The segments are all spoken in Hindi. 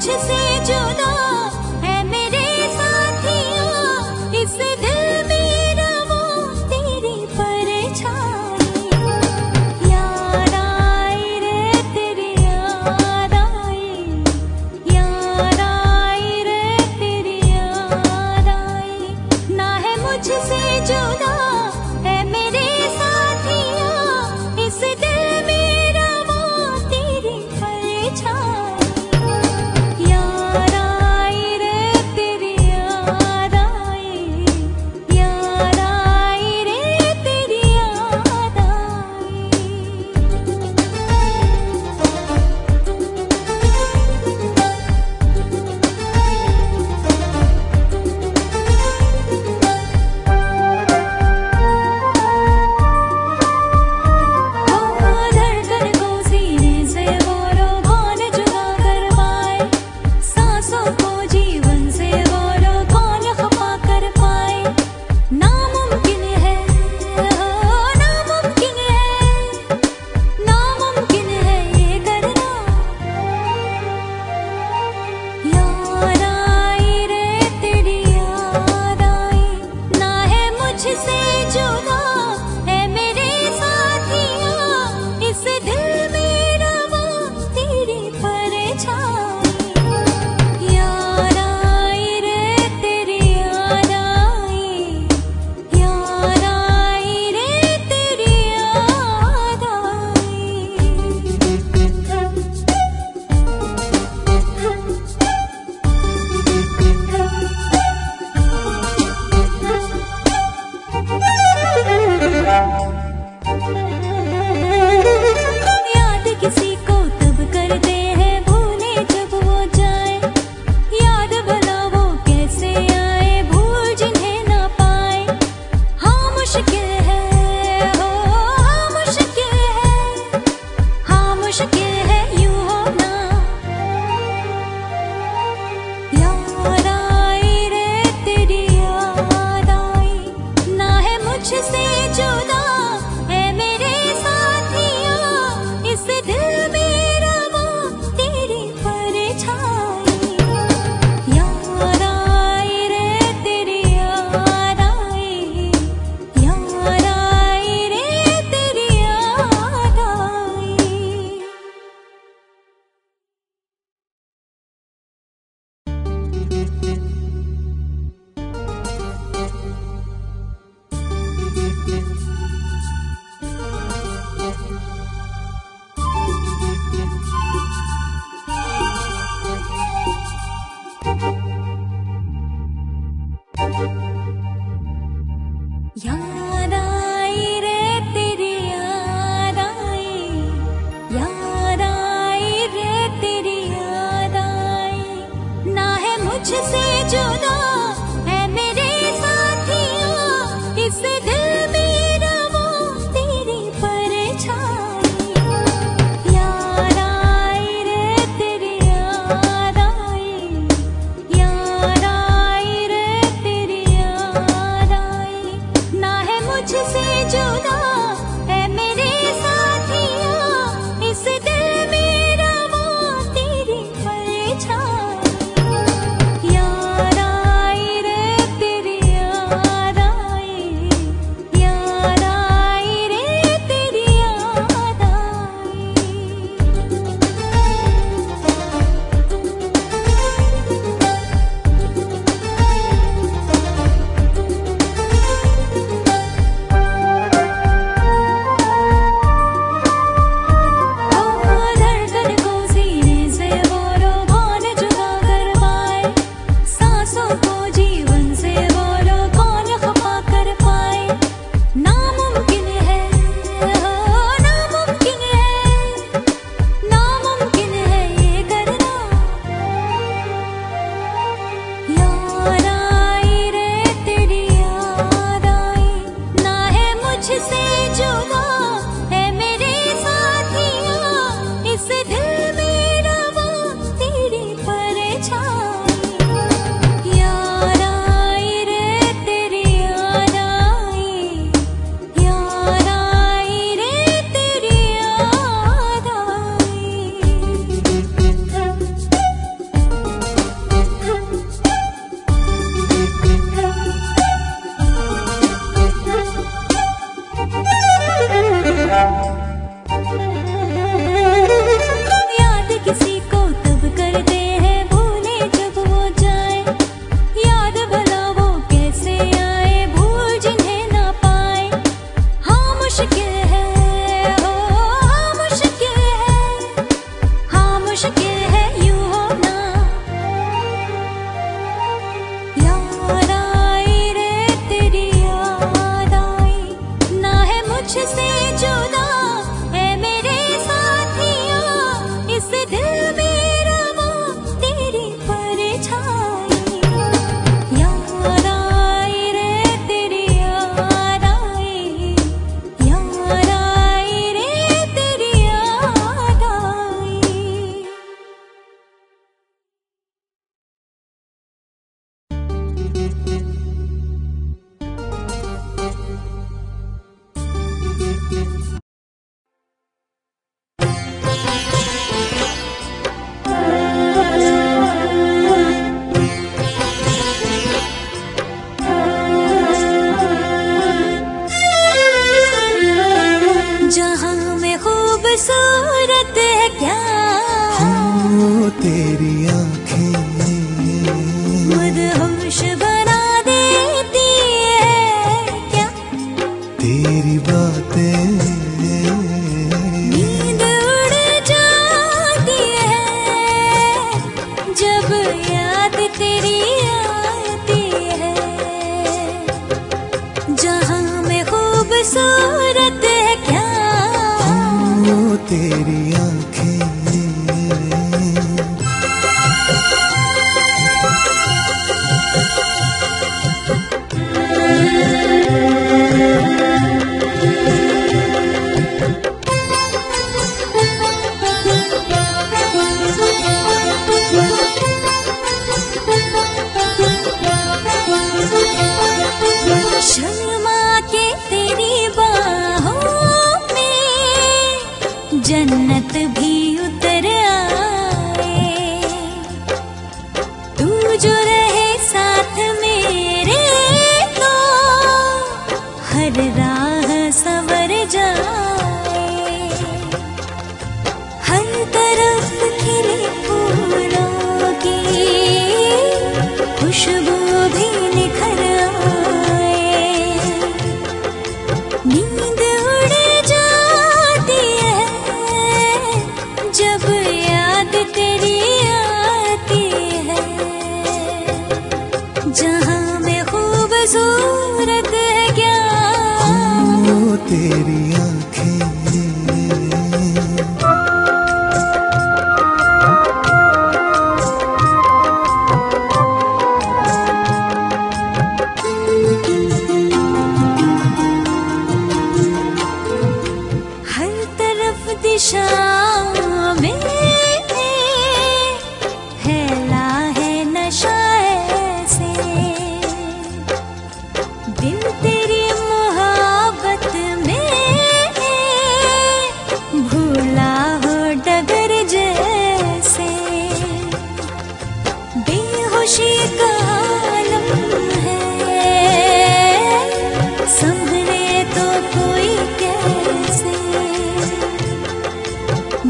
मुझसे जुदा है मेरे साथियों, इस दिल मेरा वो तेरी परछाई। यार आई रे तेरे याद आई, यार आई रे तेरे याद आई, ना है मुझसे जुदा है मेरे साथियों, इस दिल मेरा वो तेरी परछाई। मुझसे जुदा है मेरे साथियों, इस दिल मेरा वो तेरी परछाई। यार आई रे तेरी याद आई, यार आई रे तेरी याद आई, ना है मुझसे जुदा है मेरे साथियों, इस दिल मेरा वो तेरी परछाई। Yeah। तेरी आँखें मदहोश बना देती है क्या तेरी बातें सूरत है क्या ओ, तेरी आँखें जन्नत भी उतर आए तू जो रहे साथ मेरे तो हर राह संवर जाए हर तरफ खिले फूलों की खुशबू भी निखर आए नींद सूरत है क्या ओ, तेरी आँखें हर तरफ दिशा में फैला है नशा दिल तेरी मोहब्बत में भूला हो डगर जैसे बेहोशी का आलम है संभले तो कोई कैसे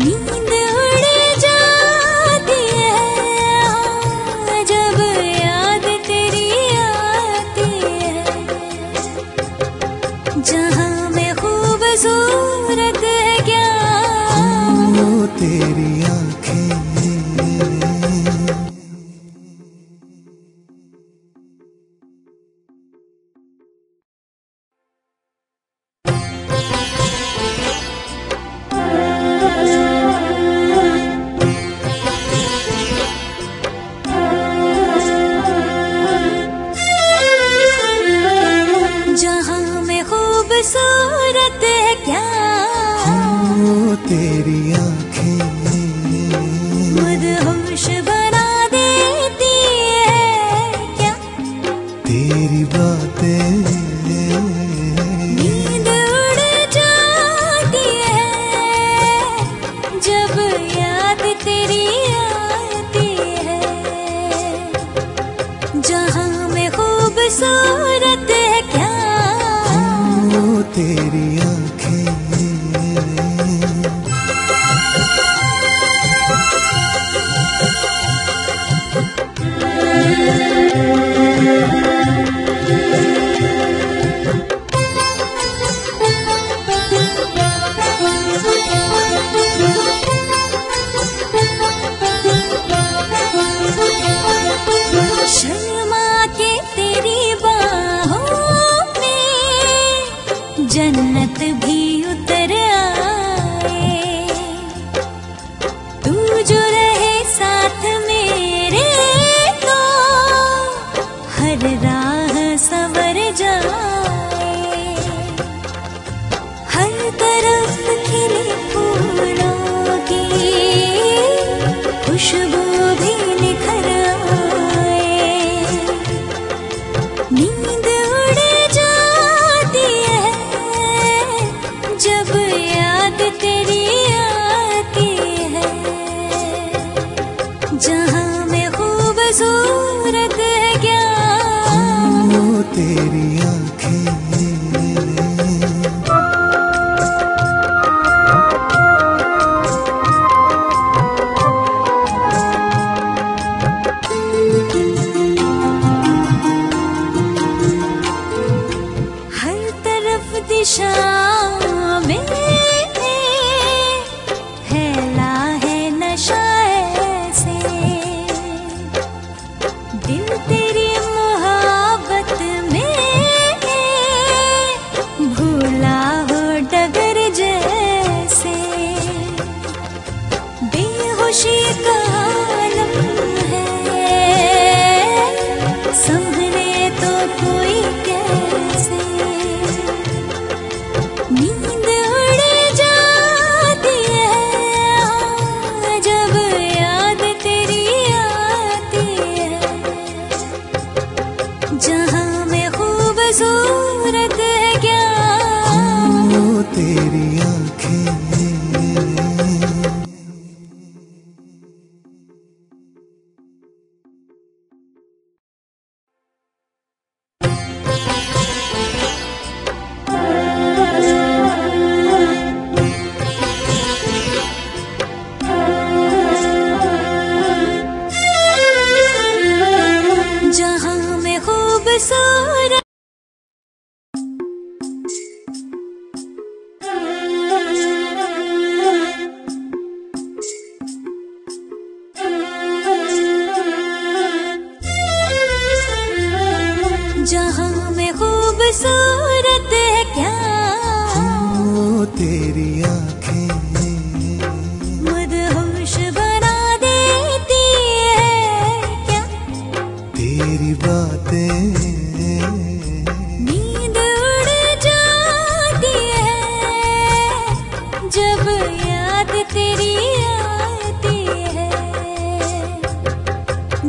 नींद उड़ जाती है जब याद तेरी आती है जहाँ में खूबसूरत है क्या ओ, तेरी आँखें सूरत है क्या ओ, तेरी आँखें मदहोश बना देती है क्या तेरी बातें नींद उड़ जाती है जब याद तेरी आती है जहाँ में खूबसूरत है क्या तेरी आँखें शर्मा के तेरी जन्नत भी उतर आए तू जो रहे साथ मेरे तो हर राह संवर जाए हर तरफ खिले फूलों की खुशबू भी निखर आए नींद तेरी आती है जहाँ में खूबसूरत है क्या ओ, तेरी आँखें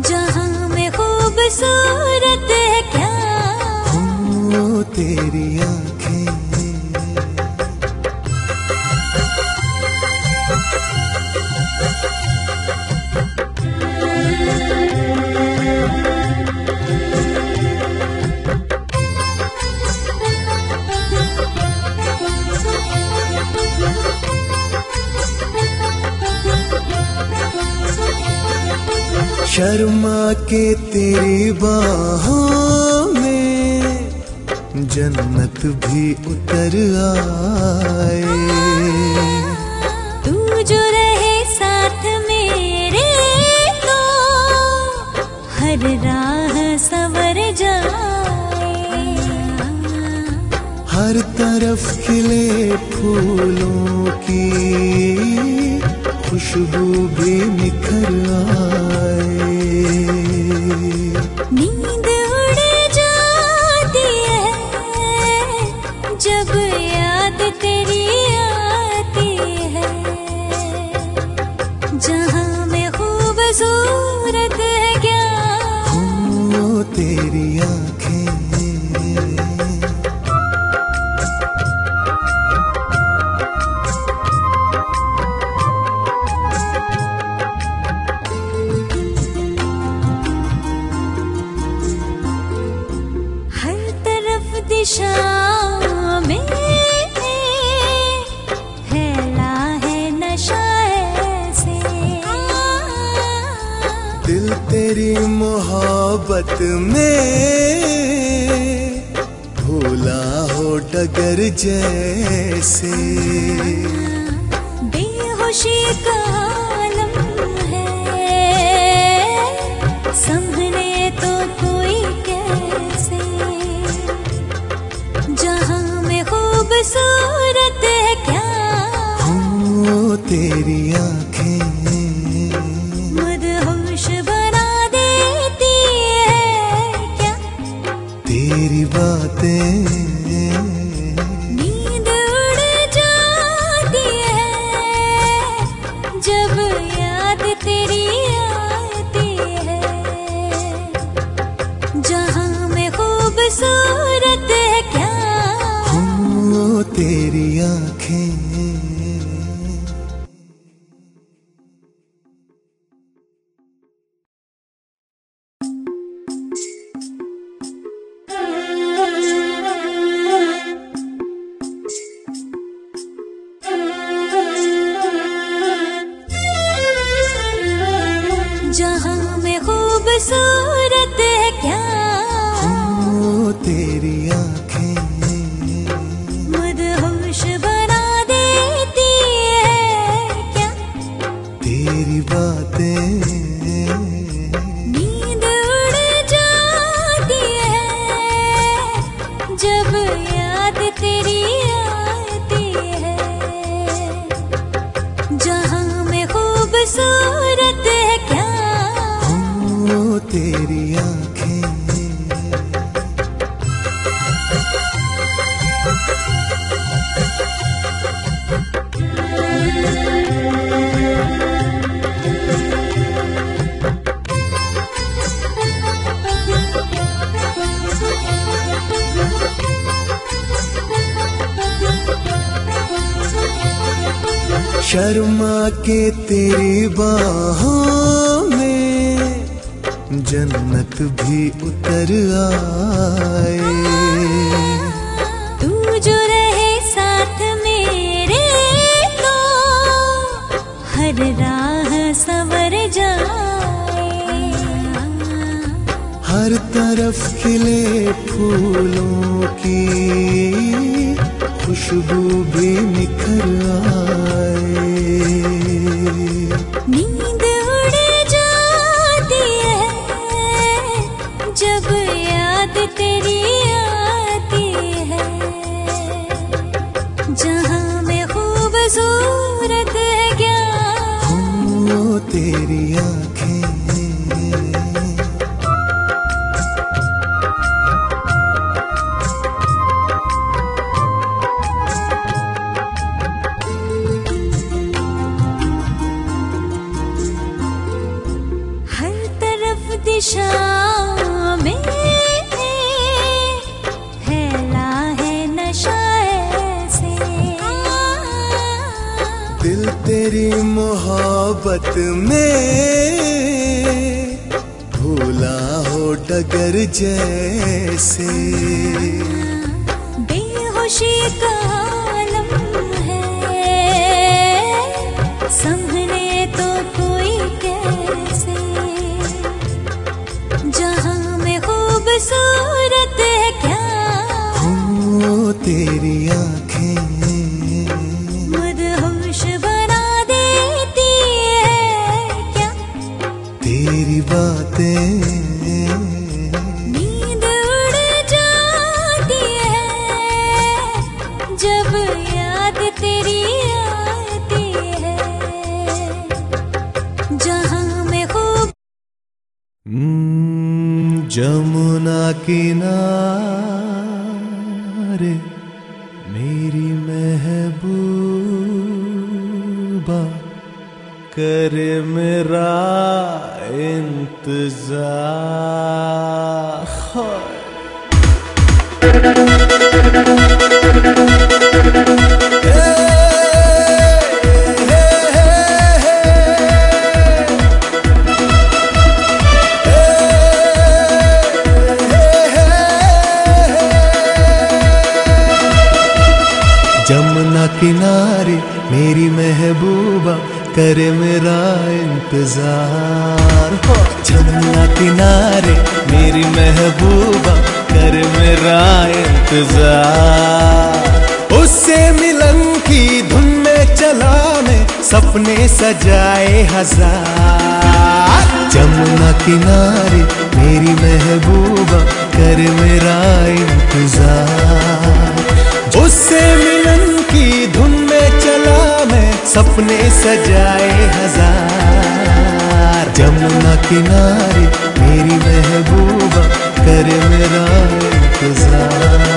जहां में खूबसूरत है क्या हो तेरी आंखें। शर्मा के तेरी बाहों में जन्नत भी उतर आए। तू जो रहे साथ मेरे तो हर राह संवर जाए। हर तरफ खिले फूलों की खुशबू भी निखर आए। नींद उड़ जाती है जब याद तेरी आती है। जहां में खूबसूरत है क्या हो तेरी आंखें। दिशा में फैला है नशा ऐसे। दिल तेरी मोहब्बत में भूला हो डगर जैसे। बेहोशी का आलम है संभले तो कोई कैसे। जहां में खूबसूरत है क्या हो तेरी आंखें। मदहोश बना देती है क्या तेरी बातें। नींद उड़ जाती है जब याद तेरी आती है। जहां में खूबसूरत है क्या तेरी आँखें। जहाँ में खूबसूरत है क्या हो तेरी आँखें। नींद उड़ जाती है जब याद तेरी आती है। जहां में खूबसूरत है क्या हो तेरी आँखें। शर्मा के तेरी बाहों में जन्नत भी उतर आए। तू जो रहे साथ मेरे तो हर राह संवर जाए। हर तरफ खिले फूलों की खुशबू भी निखर आए। नींद उड़ जाती है जब याद तेरी आती है। जहां में खूबसूरत है क्या हो तेरी आँखें। दिशा में फैला है नशा ऐसे, दिल तेरी मोहब्बत में भूला हो डगर जैसे, बेहोशी का आलम है संभले तो कोई कैसे, जहां में खूबसूरत है क्या हो तेरी आँखें, मदहोश बना देती है क्या तेरी बातें, जमुना किनारे मेरी महबूबा करे मेरा इंतजार। किनारे मेरी महबूबा करे मेरा इंतजार, जमुना किनारे मेरी महबूबा करे मेरा इंतजार, उससे मिलन की धुन में चला मैं सपने सजाए हजार, जमुना किनारे मेरी महबूबा करे मेरा इंतजार, उससे मिलन की धुन में चला मैं सपने सजाए हजार, जमुना किनारे मेरी महबूबा करे मेरा इंतजार।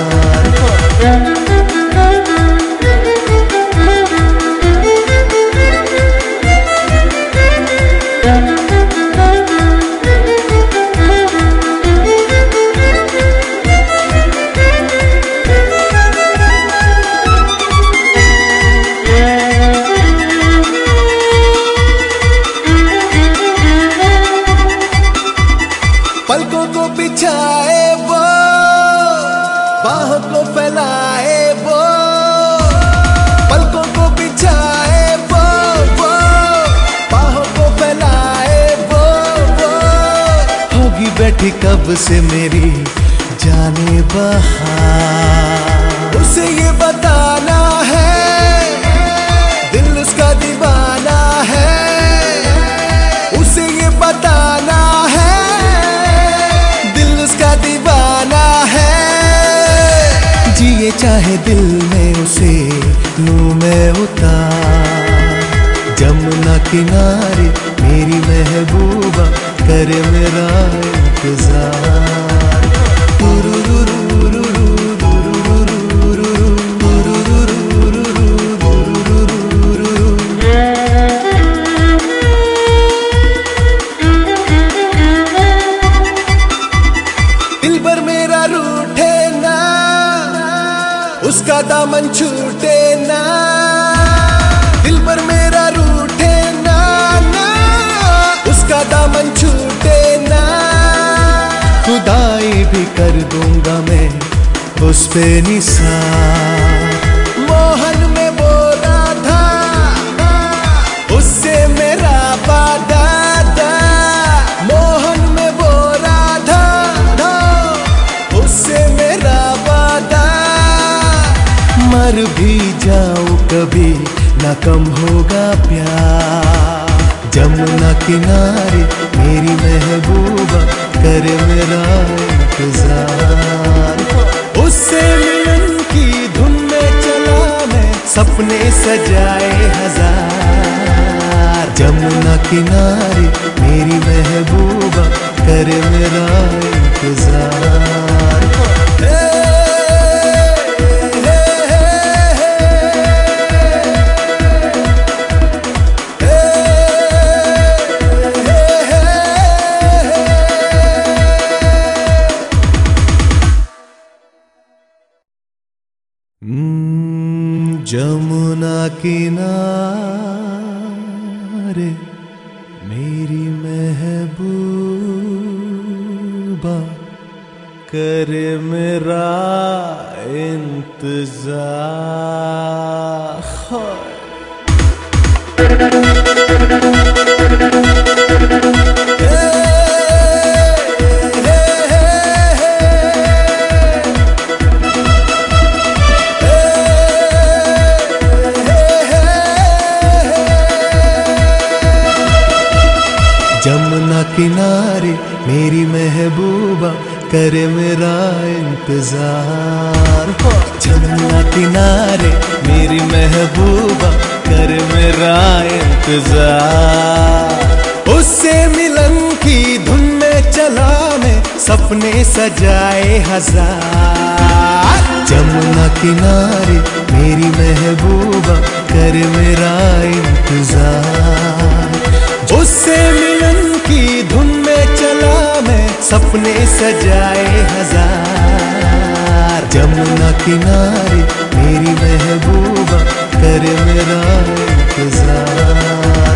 कब से मेरी जाने बहार, उसे ये बताना है दिल उसका दीवाना है, उसे ये बताना है दिल उसका दीवाना है, जिए चाहे दिल में उसे लूं मैं उतार, जमुना किनारे मेरी महबूबा करे मेरा इंतजार। दिल पर मेरा रूठे ना, उसका दामन छूटे ना, दिल पर मेरा रूठे ना ना, उसका दामन छूटे ना, खुदाई भी कर दूंगा मैं उस पे निसार, मोहन में बोला था उससे मेरा वादा था, मोहन में बोला था उससे मेरा वादा, मर भी जाऊं कभी ना कम होगा प्यार, जमुना किनारे मेरी महबूबा करे मेरा इंतजार, उससे मिलन की धुन में चला मैं सपने सजाए हजार, जमुना किनारे मेरी महबूबा करे मेरा इंतजार। जमुना किनारे मेरी महबूबा करे मेरा इंतजार। जमुना किनारे मेरी महबूबा करे मेरा इंतजार। जमुना किनारे मेरी महबूबा करे मेरा इंतजार। उससे मिलन की धुन में चला मैं सपने सजाए हजार। जमुना किनारे मेरी महबूबा करे मेरा इंतजार। उससे की धुन में चला मैं सपने सजाए हजार। जमुना किनारे मेरी महबूबा करे मेरा इंतजार।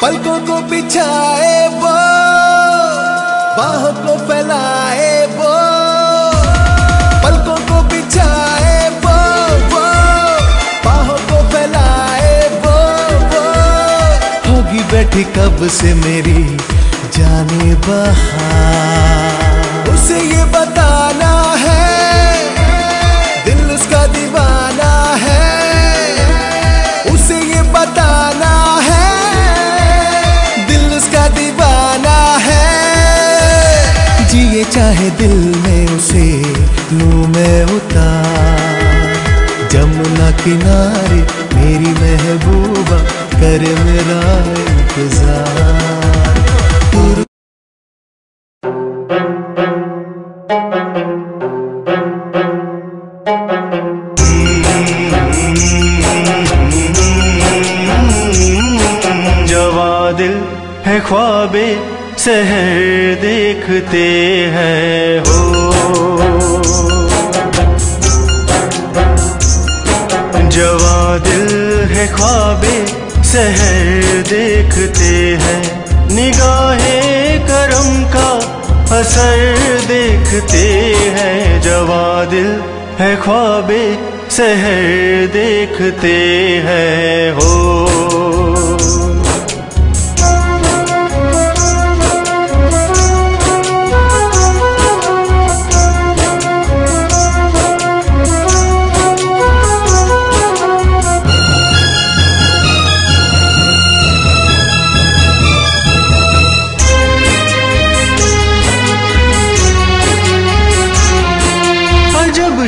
पलकों को बिछाए वो, बाहों को फैलाए वो। पलकों को बिछाए वो, बाहों को फैलाए वो। होगी बैठी कब से मेरी जाने बहार। उसे ये बताना है दिल उसका दीवाना है। उसे ये बताना है ये चाहे दिल में उसे लूं मैं उतार। जमुना किनारे मेरी महबूबा करे मेरा इंतजार। जवा दिल है ख्वाबे शहर देखते हैं हो। जवा दिल है ख्वाबे शहर देखते हैं। निगाहे करम का असर देखते हैं। जवा दिल है ख्वाबे शहर देखते हैं हो।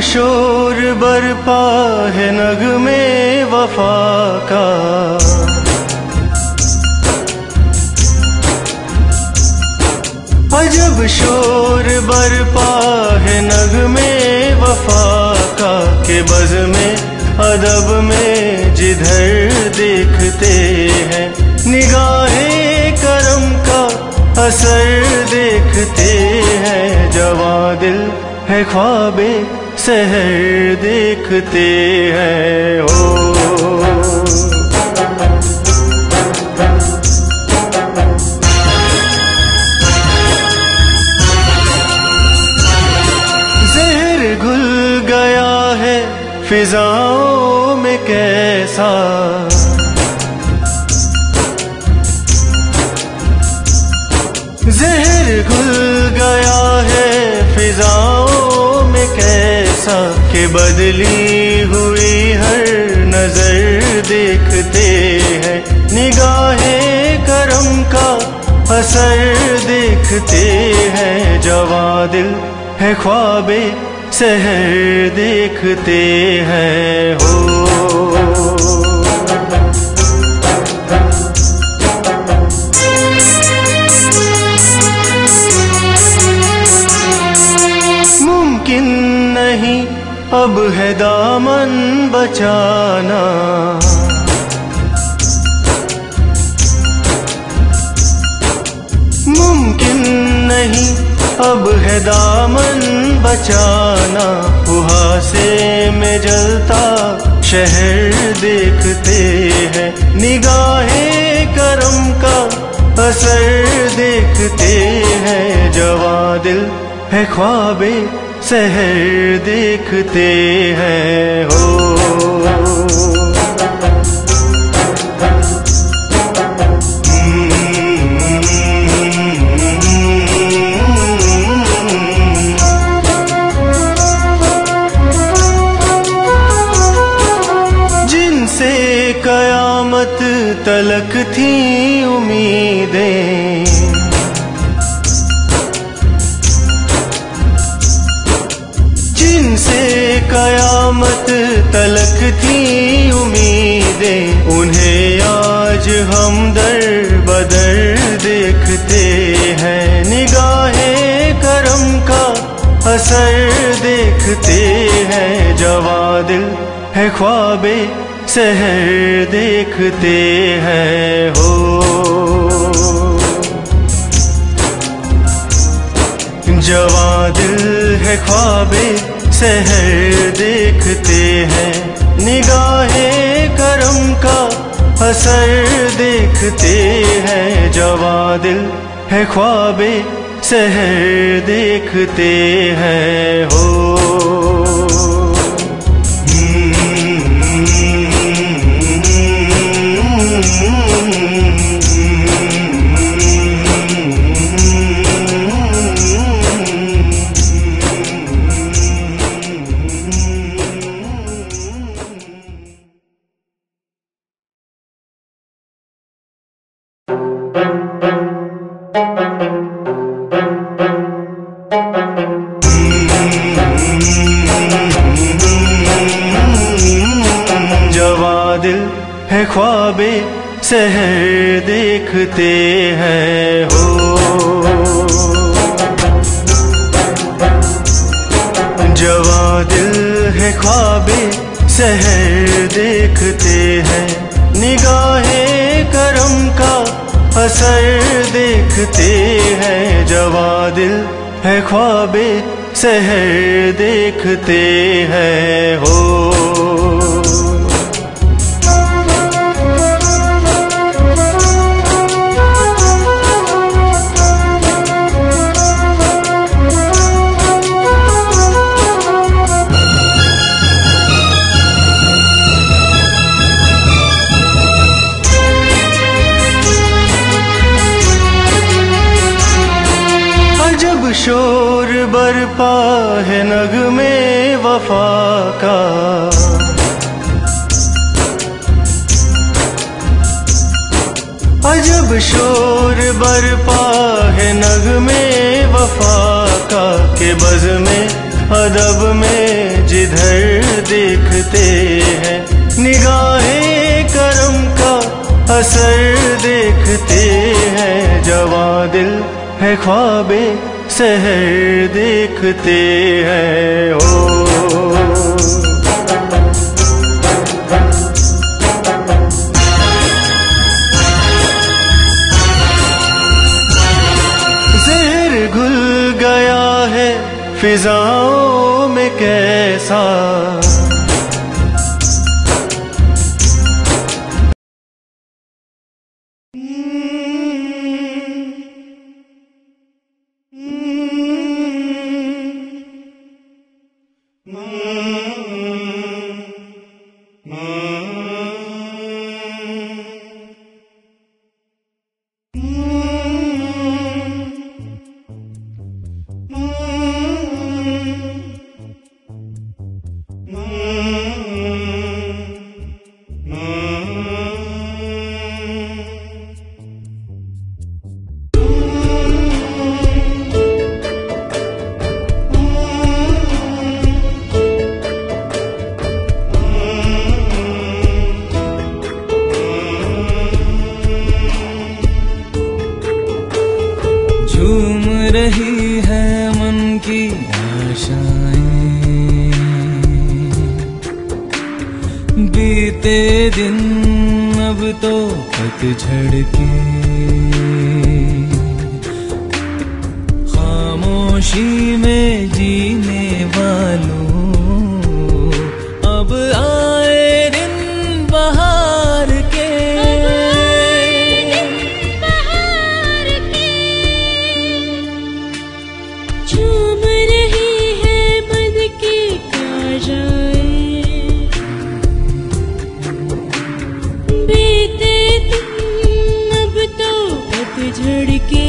शोर बरपा है नगमे वफा का। अजब शोर बरपा है नगमे वफा का। के बज़ में अदब में जिधर देखते हैं। निगाहें करम का असर देखते हैं। जवा दिल है ख्वाबे शहर देखते हैं हो। जहर घुल गया है फिजाओं में कैसा। जहर घुल गया है फिजाओं में कैसा। के बदली हुई हर नजर देखते हैं। निगाहें करम का असर देखते हैं। जवा दिल है ख्वाबे शहर देखते हैं हो। मुमकिन नहीं अब है दामन बचाना। मुमकिन नहीं अब है दामन बचाना। कुहासे में जलता शहर देखते हैं, निगाहें करम का असर देखते हैं। जवां दिल है ख्वाबे सहर देखते हैं। हो तलक थी उम्मीदें, जिनसे कयामत तलक थी उम्मीदें, उन्हें आज हम दर बदर देखते हैं। निगाहें करम का असर देखते हैं। जवां दिल है ख्वाबे सहर देखते हैं। हो जवां दिल है ख्वाबे सहर देखते हैं। निगाहें करम का असर देखते हैं। जवां दिल है ख्वाबे सहर देखते हैं। हो सहर देखते हैं। हो जवां दिल है ख्वाबे सहर देखते हैं। निगाहें करम का असर देखते हैं। जवां दिल है ख्वाबे सहर देखते हैं। हो शोर बरपा है नगमे वफा का, अजब शोर बरपा है नगमे वफा का। के बज़ में अदब में जिधर देखते हैं, निगाहें करम का असर देखते हैं। जवां दिल है ख्वाबे सहर देखते हैं। हो जहर घुल गया है फिजाओं में कैसा, झूम रही है मन की आशाएं। बीते दिन अब तो पतझड़ के खामोशी में जीने वालों अब आए दिन बहार के, झूम रही है मन की काजल झड़के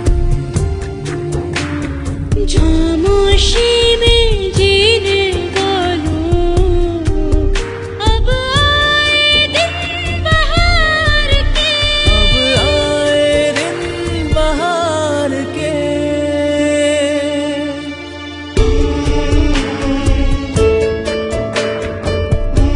खामोशी में जीने वालों अब आए दिन बहार के, अब आए दिन बहार के।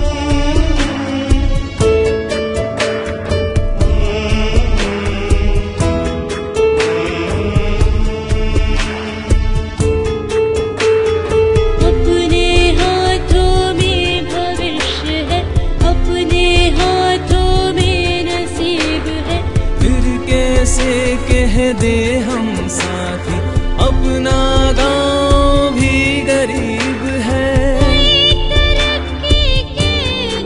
कह दे हम साथी अपना गांव भी गरीब है, तरक्की के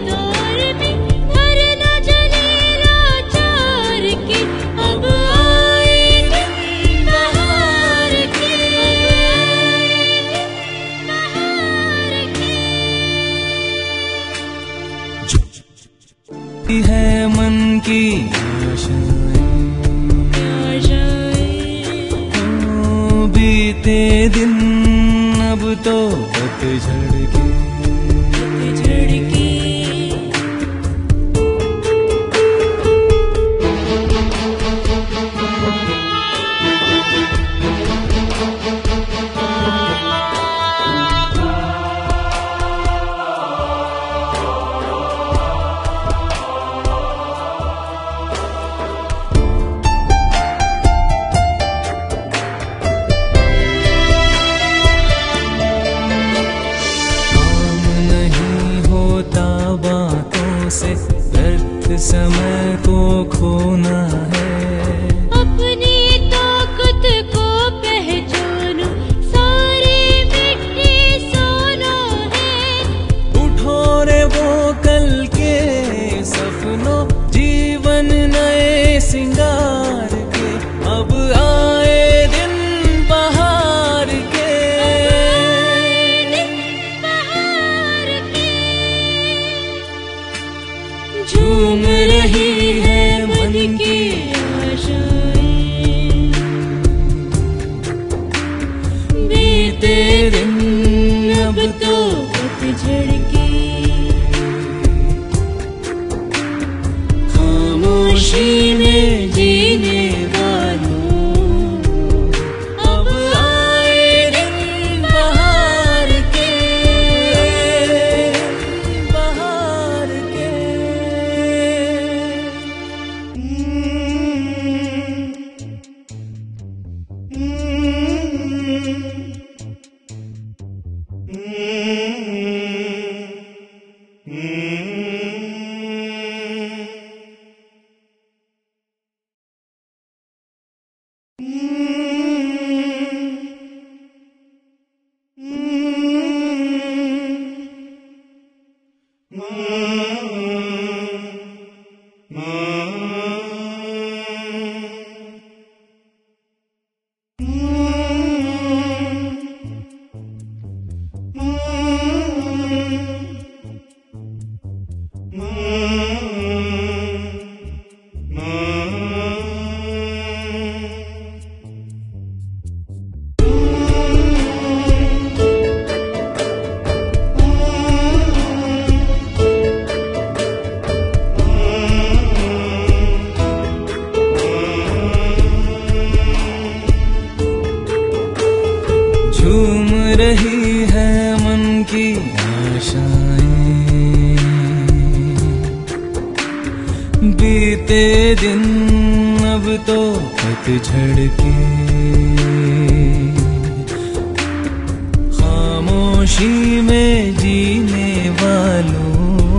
दौर में हर ना जले लाचार के, अब आए दिन बहार के, बहार के। है मन की बीते दिन अब तो पतझड़ के से व्यर्थ समय को खोना है, अपनी ताकत को पहचानो सारी मिट्टी सोना है, उठो रे वो कल के सपनों जीवन नए सिंगार के, अब आए दिन बहार के, झूम रही है मन की आशाएं बीते दिन अब तो पतझड़ के खामोशी में जीने रही है मन की आशाएं बीते दिन अब तो पतझड़ के खामोशी में जीने वालों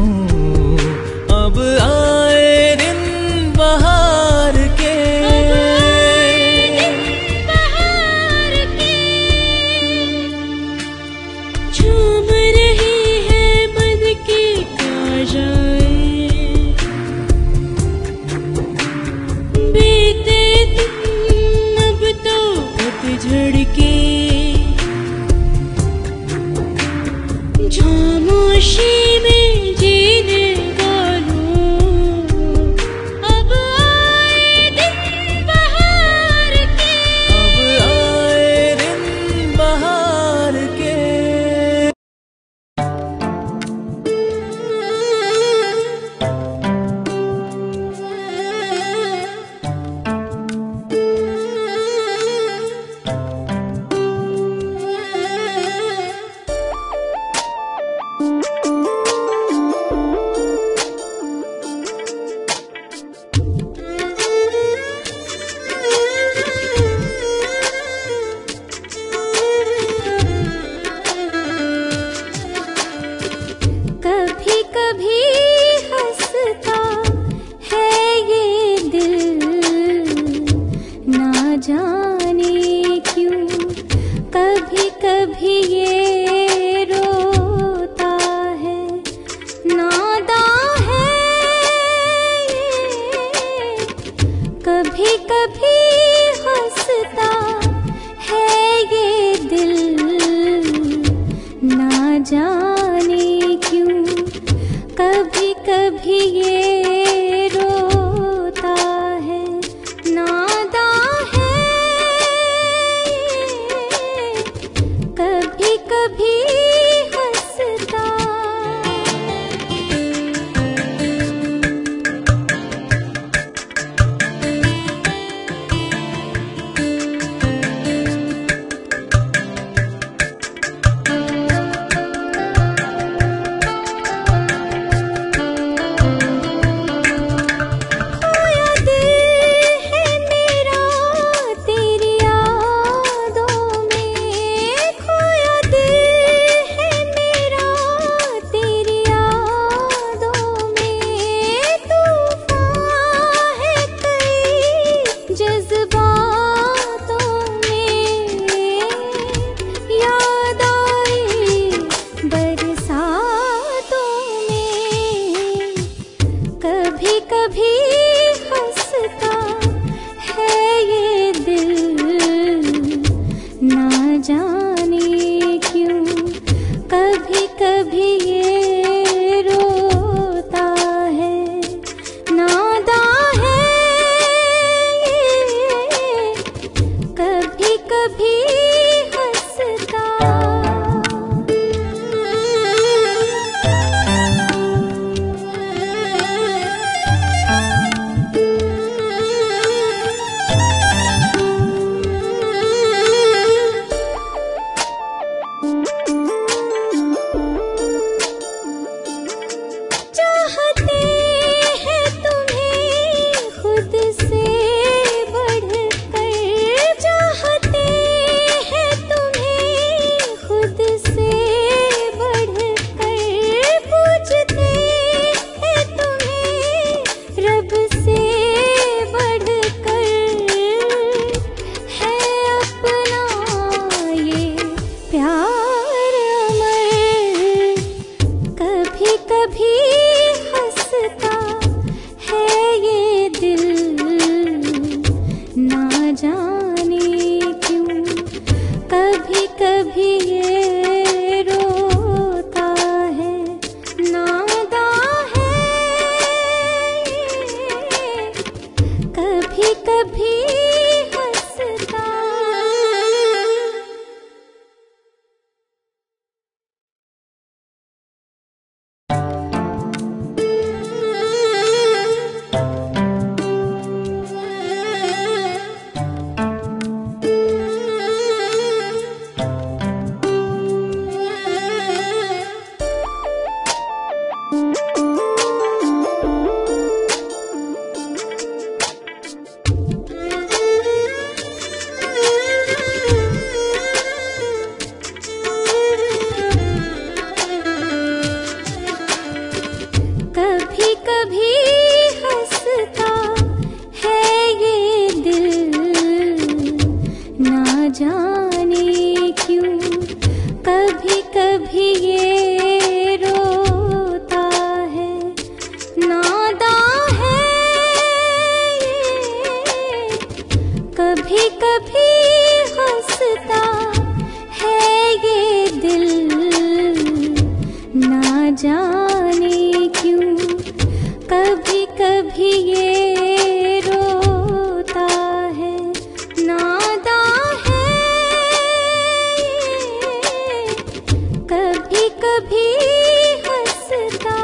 जाने क्यों कभी कभी ये रोता है, नादा है, कभी कभी हंसता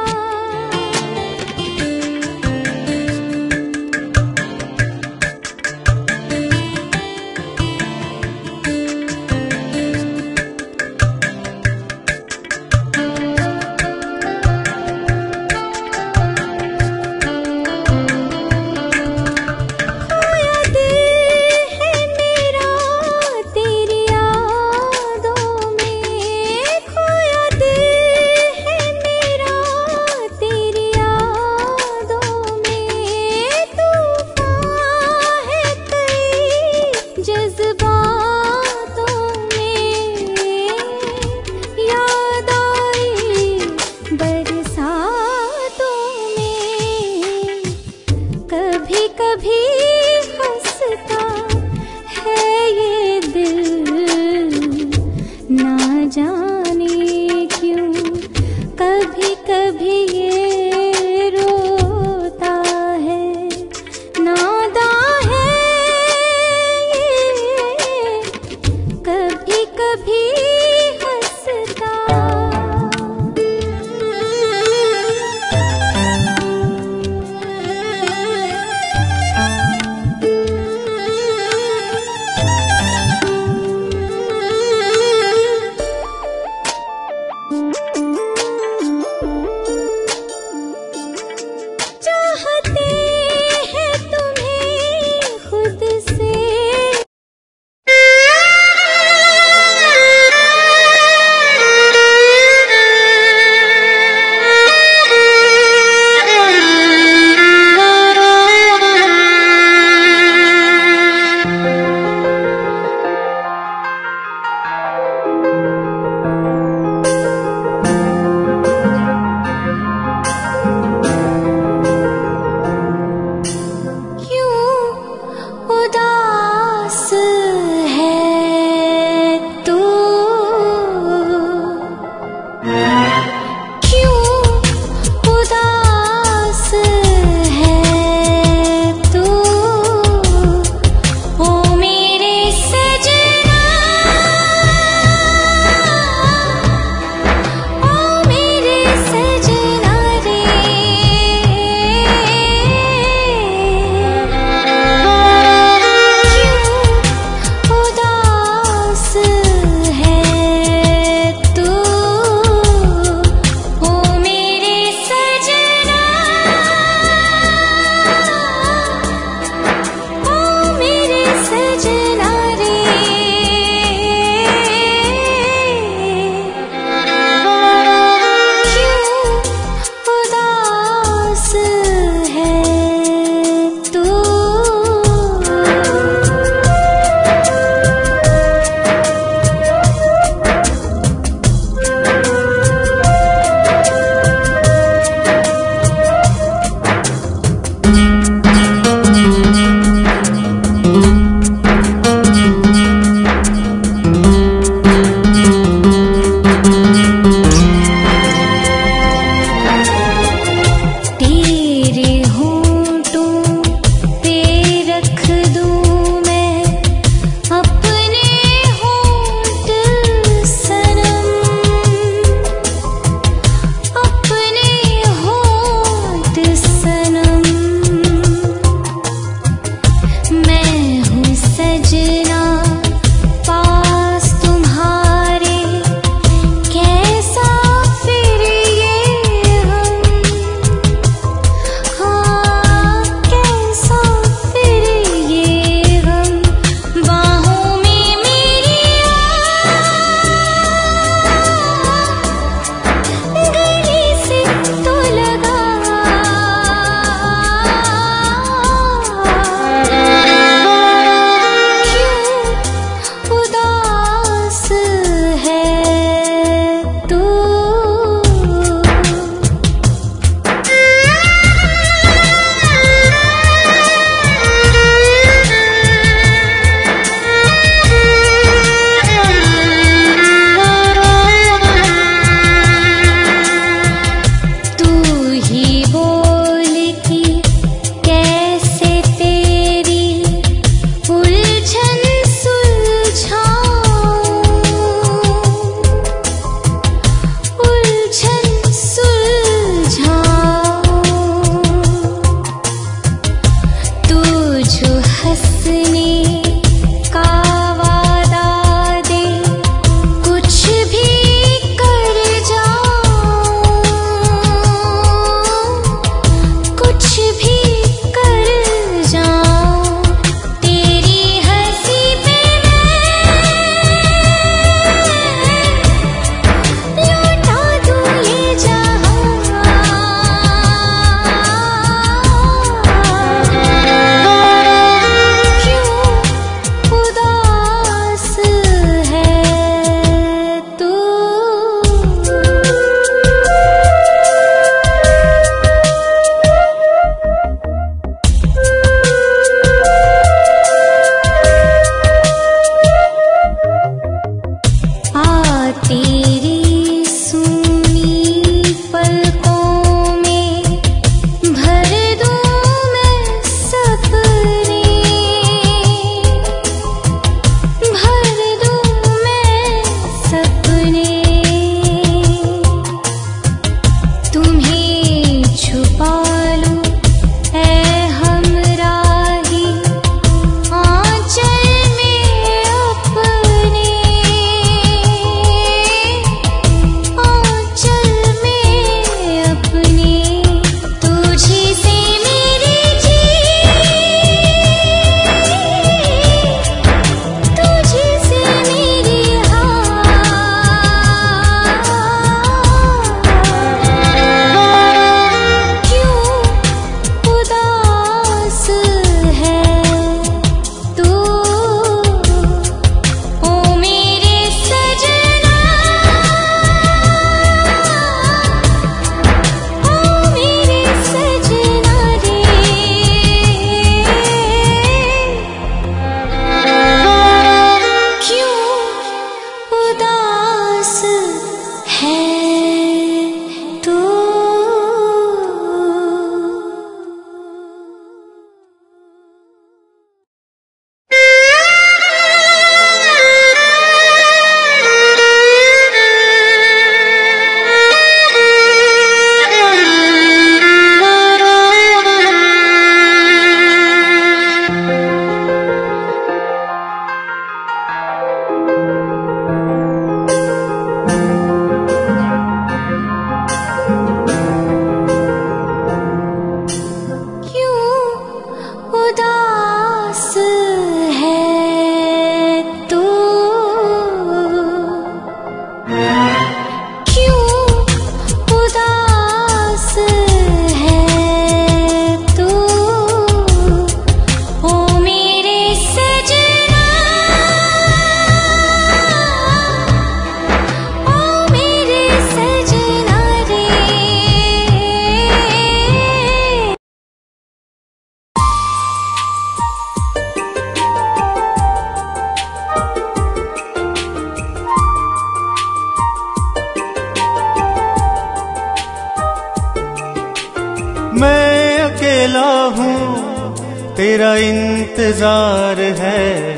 अकेला हूँ, तेरा इंतजार है।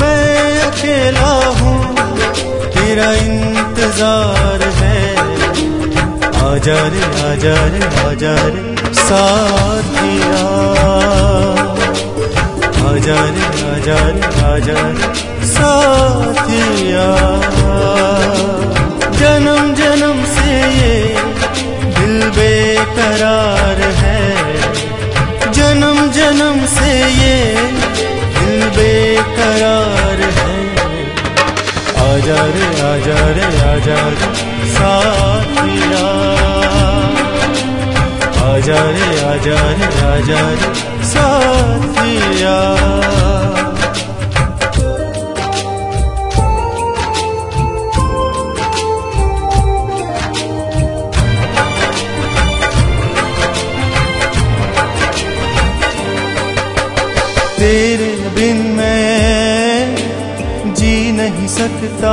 मैं अकेला हूँ, तेरा इंतजार है। आजा रे आजा रे आजा रे साथिया, आजा रे आजा रे आजा रे साथिया। जन्म जन्म से ये दिल बेकरार है, जन्म जन्म से ये दिल बेकरार है। आजा रे आजा रे आजा रे साथिया, आजा रे आजा रे आजा रे साथिया। तेरे बिन मैं जी नहीं सकता,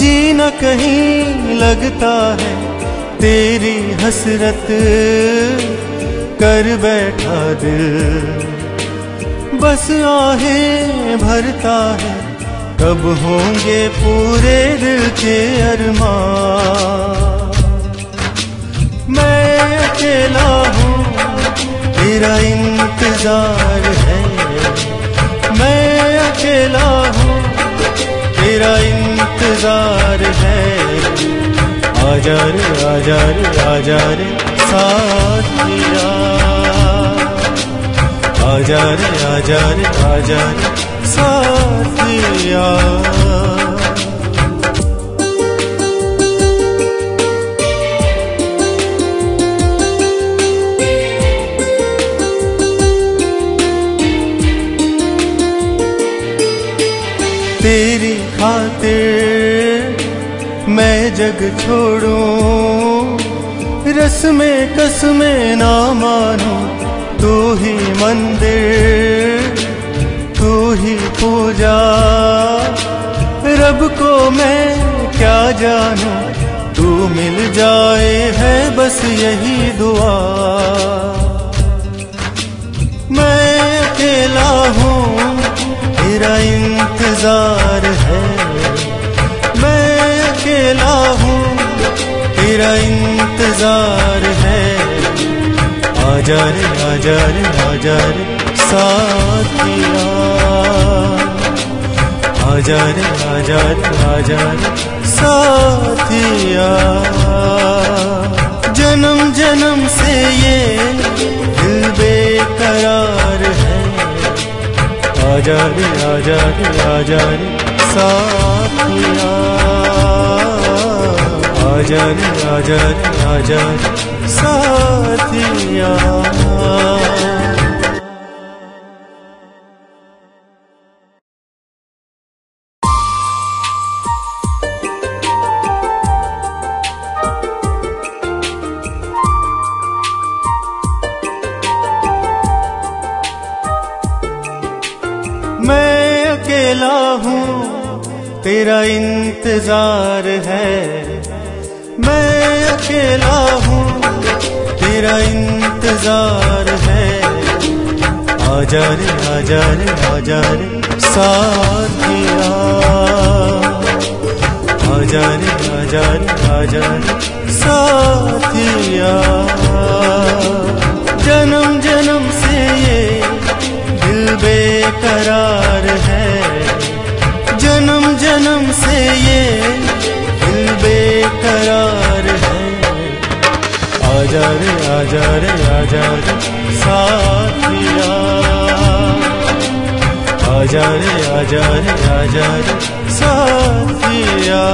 जीना कहीं लगता है। तेरी हसरत कर बैठा दिल, बस आहें भरता है। कब होंगे पूरे दिल के अरमान। मैं अकेला हूँ, तेरा इंतजार है। मैं अकेला हूँ, तेरा इंतजार है। आजा रे आजा रे आजा रे साथिया, आजा रे आजा रे आजा रे साथिया। तेरी खातिर मैं जग छोड़ूं, रस्में कसमें ना मानूं। तू ही मंदिर, तू ही पूजा, रब को मैं क्या जानूं। तू मिल जाए है बस यही दुआ। मैं अकेला हूँ, तेरा इंतजार है। मैं अकेला हूँ, तेरा इंतजार है। आजा रे आजा रे आजा रे साथिया, आजा रे आजा रे आजा रे साथिया। जन्म जन्म से ये दिल बेकरार है। आजा रे आजा रे आजा रे साथिया, आजा रे आजा रे आजा रे साथिया। तेरा इंतजार है। मैं अकेला हूँ, तेरा इंतजार है। आजा रे आजा रे आजा रे साथिया, आजा रे आजा रे आजा रे साथिया। जन्म जन्म से ये दिल बेकरार है, जन्म जन्म से ये दिल बेकरार है। आजा रे आजा रे आजा रे साथिया, आजा रे आजा रे आजा रे साथिया।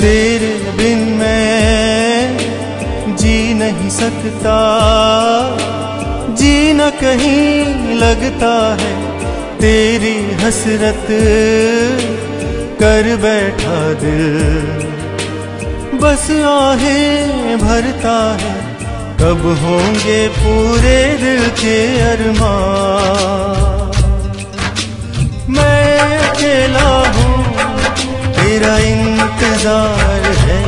तेरे बिन मैं जी नहीं सकता, जीना कहीं लगता है। तेरी हसरत कर बैठा दिल, बस आहें भरता है। कब होंगे पूरे दिल के अरमान। मैं अकेला हूँ तेरा इंतजार है,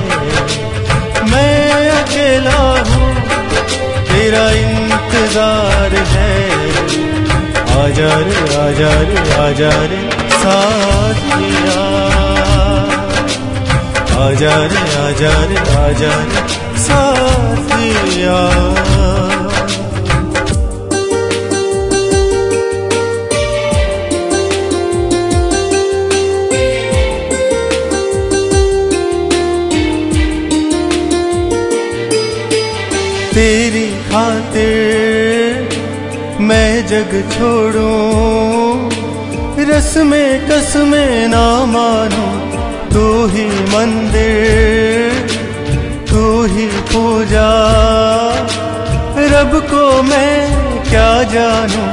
मैं अकेला हूँ तेरा इंतजार है। आजा रे आजा रे आजा रे साथ मेरा, आजा रे आजा रे आजा रे साथ यार। तेरी खातिर मैं जग छोड़ूं, रस्मे कसमे ना मानूं, तू ही मंदिर तू ही पूजा, रब को मैं क्या जानूं,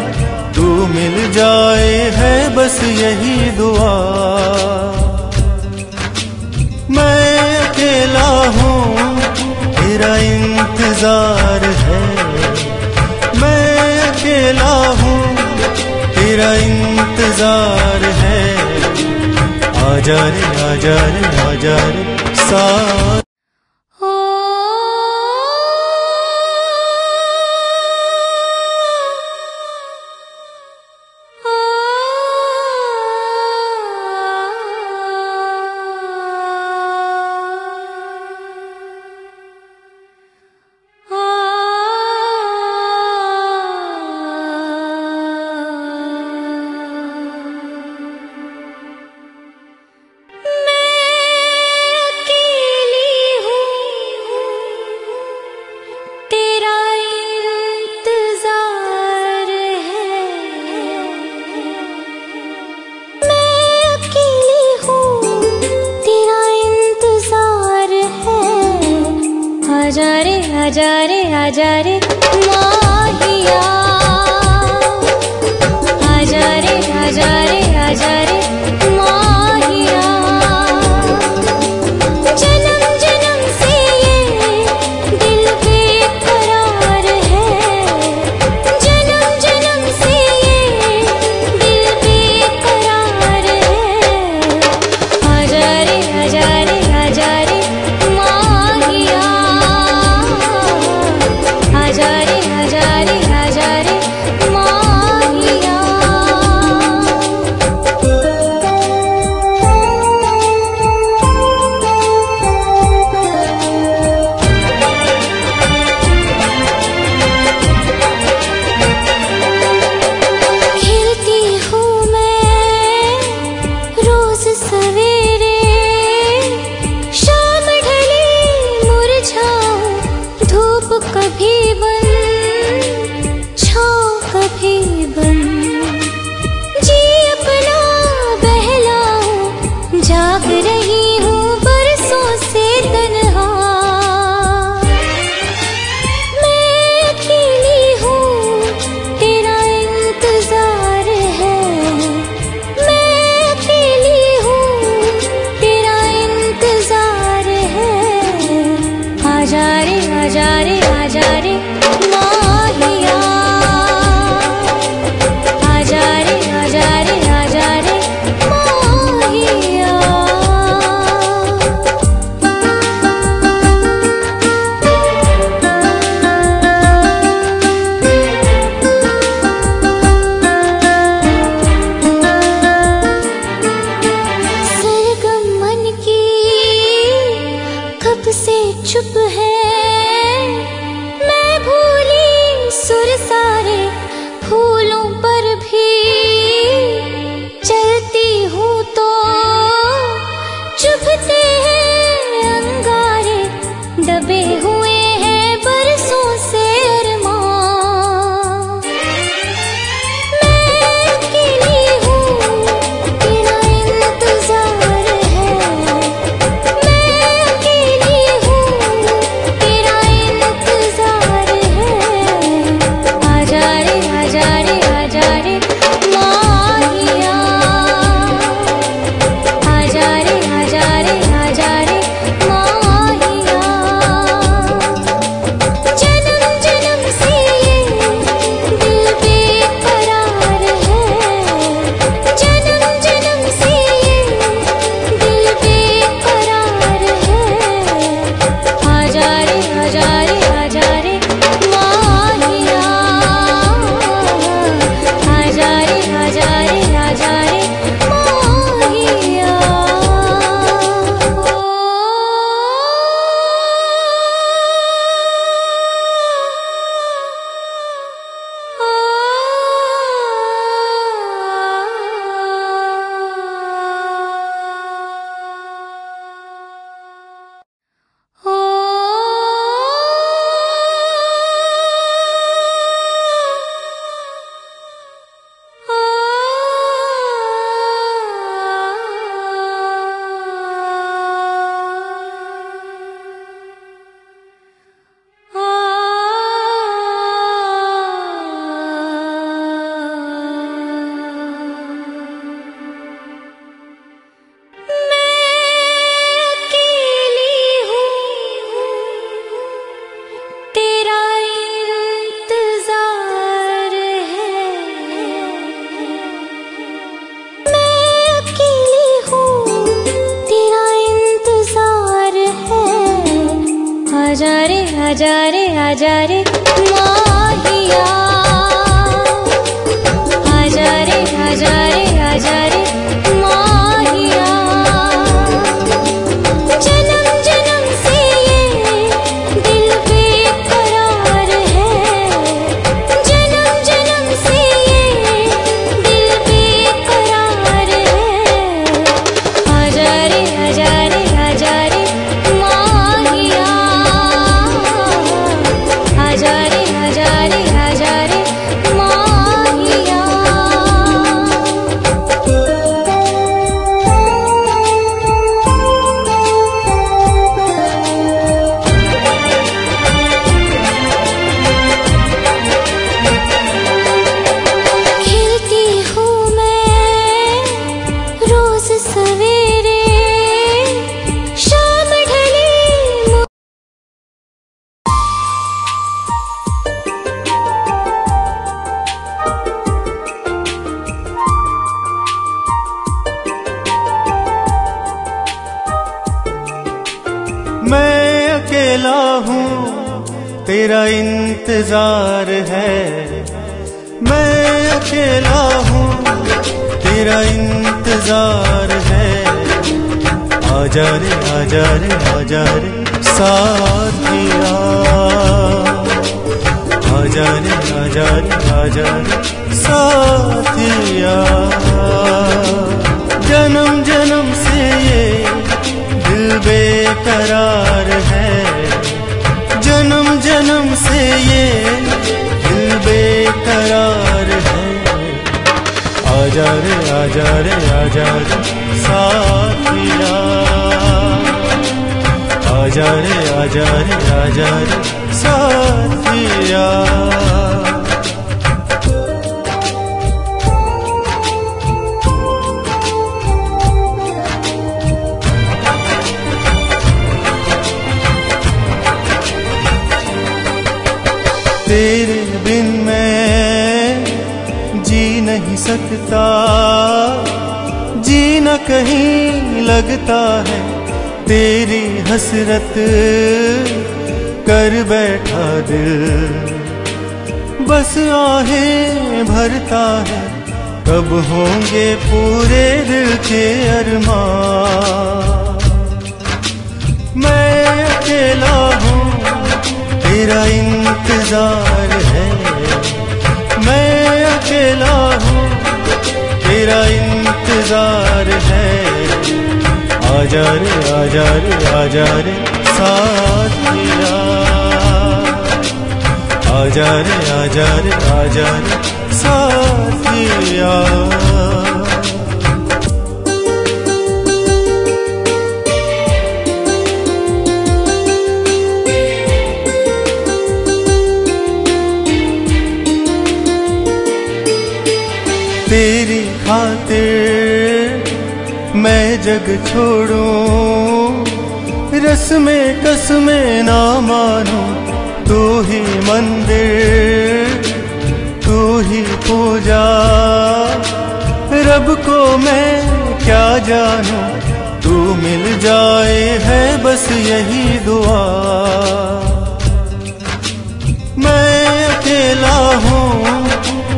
तू मिल जाए है बस यही दुआ। मैं अकेला हूँ तेरा इंतजार है, मैं अकेला हूँ तेरा इंतजार है। आजा रे आजा रे आजा रे साथ। आजा रे माहिया, आजा रे आजा रे आजा रे माहिया। जन्म जन्म से ये दिल बेकरार है, जन्म जन्म से ये दिल बेकरार है। आजा रे आजा रे आजा रे माहिया, आजा रे आजा रे माहिया। खेलती हूँ मैं रोज सवेरे, शाम ढली मुरझाऊं, धूप कभी बन चुप है। मैं भूली सुर सारे फूलों पर भी, चलती हूँ तो चुभते हैं अंगारे, दबे हुए हैं बरसों से अरमान। मैं अकेली हूँ तेरा इंतजार है, हजारे हजारे हजारे माहिया, हजारे हजारे हजारे माहिया। जन्म जन्म से ये दिल बेकरार है, जन्म जन्म से ये दिल बेकरार है। हजारे हजारे हजारे माहिया, हजारे हजारे हजारे माहिया। खिलती हूँ मैं रोज सवेरे, शाम ढली मैं अकेला हूँ तेरा इंतजार है, मैं अकेला हूँ तेरा इंतजार है। हजारे हजारे हजारे साथिया, हजारे हजारे हजारे साथिया। जन्म जन्म से ये दिल बेकरार है, जन्म जन्म से ये दिल बेकरार है। हजारे हजारे हजारे साथिया, हजारे हजारे हजारे साथिया। तेरे बिन मैं जी नहीं सकता, जीना कहीं लगता है। तेरी हसरत कर बैठा दिल, बस आहें भरता है। कब होंगे पूरे दिल के अरमान, मैं अकेला हूँ तेरा इंतजार है, मैं अकेला हूँ तेरा इंतजार है। हजारे हजारे हजारे साथिया, हजारे हजारे हजारे साथिया। तेरी खातिर मैं जग छोड़ूं, रस्मे कसमे ना मानूं। तू ही मंदिर तू ही पूजा, रब को मैं क्या जानूं। तू मिल जाए है बस यही दुआ, मैं अकेला हूँ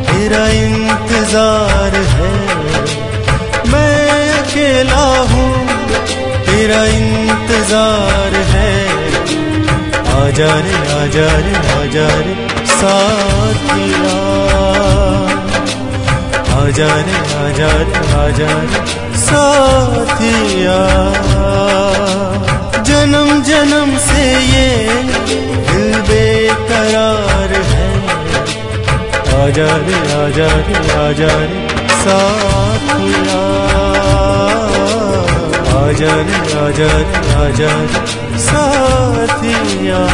तेरा इंतजार है, मैं अकेला हूँ तेरा इंतजार है। हजारे हजारे हजारे साथिया, हजारे हजारे हजारे साथिया। जन्म जन्म से ये दिल बेकरार है, हजारे हजारे हजारे साथिया, हजारे हजारे हजारे साथिया।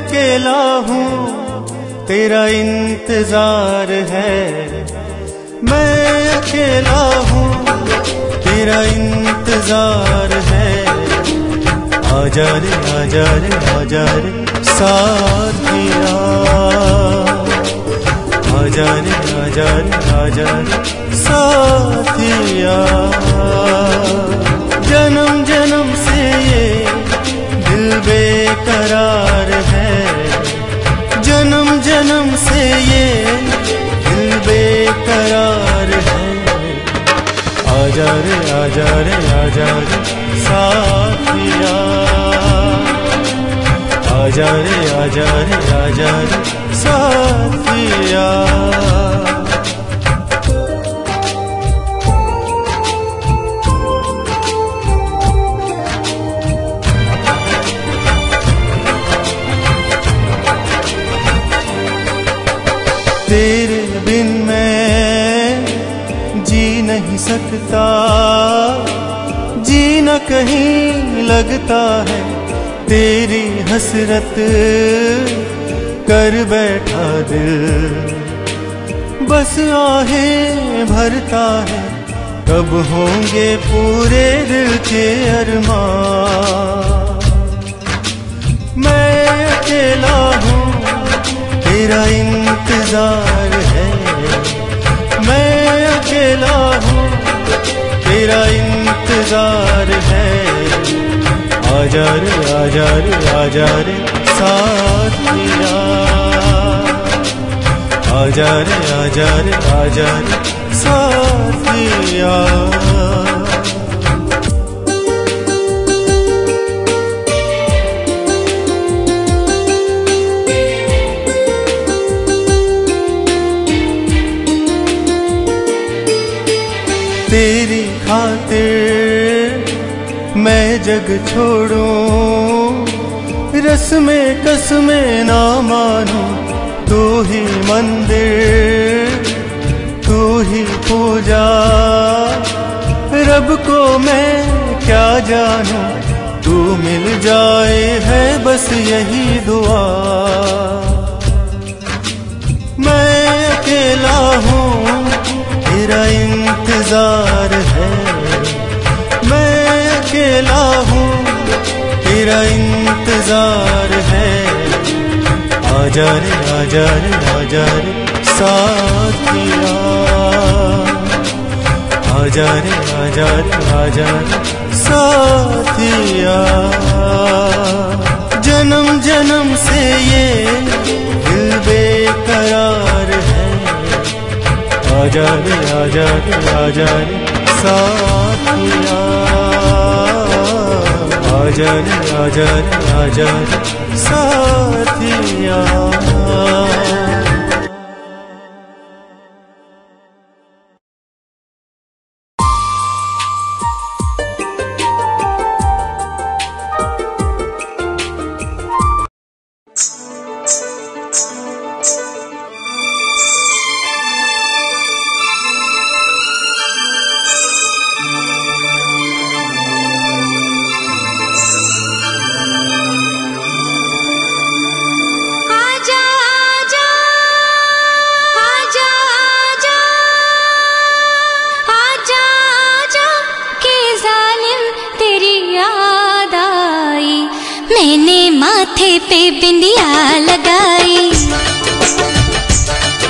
अकेला हूँ तेरा इंतजार है, मैं अकेला हूँ तेरा इंतजार इंतजार है। आजा रे आजा रे आजा रे साथिया, आजा रे आजा रे आजा रे साथिया। जन्म जन्म से ये दिल बेकरार है, जन्म जन्म से ये दिल बेकरार है। आजा रे आजा रे आजा रे साथिया, आजा रे साथिया। तेरे बिन मैं जी नहीं सकता, जीना कहीं लगता है। तेरी हसरत कर बैठा दिल, बस आहें भरता है। कब होंगे पूरे दिल के अरमान, मैं अकेला हूँ तेरा इंतजार है। मैं अकेला हूँ तेरा इंतजार है। आजा रे साथिया, आजा रे साथिया। तेरी खातिर मैं जग छोड़ूं, रस्में कसमें ना मानूं। तू ही मंदिर तू ही पूजा, रब को मैं क्या जानूं। तू मिल जाए है बस यही दुआ। मैं अकेला हूँ तेरा इंतजार है, अकेला हूँ तेरा इंतजार है। आजा रे साथिया, आजा रे साथिया। जन्म जन्म से ये दिल बेकरार है। आजा रे साथिया, आजा रे साथिया।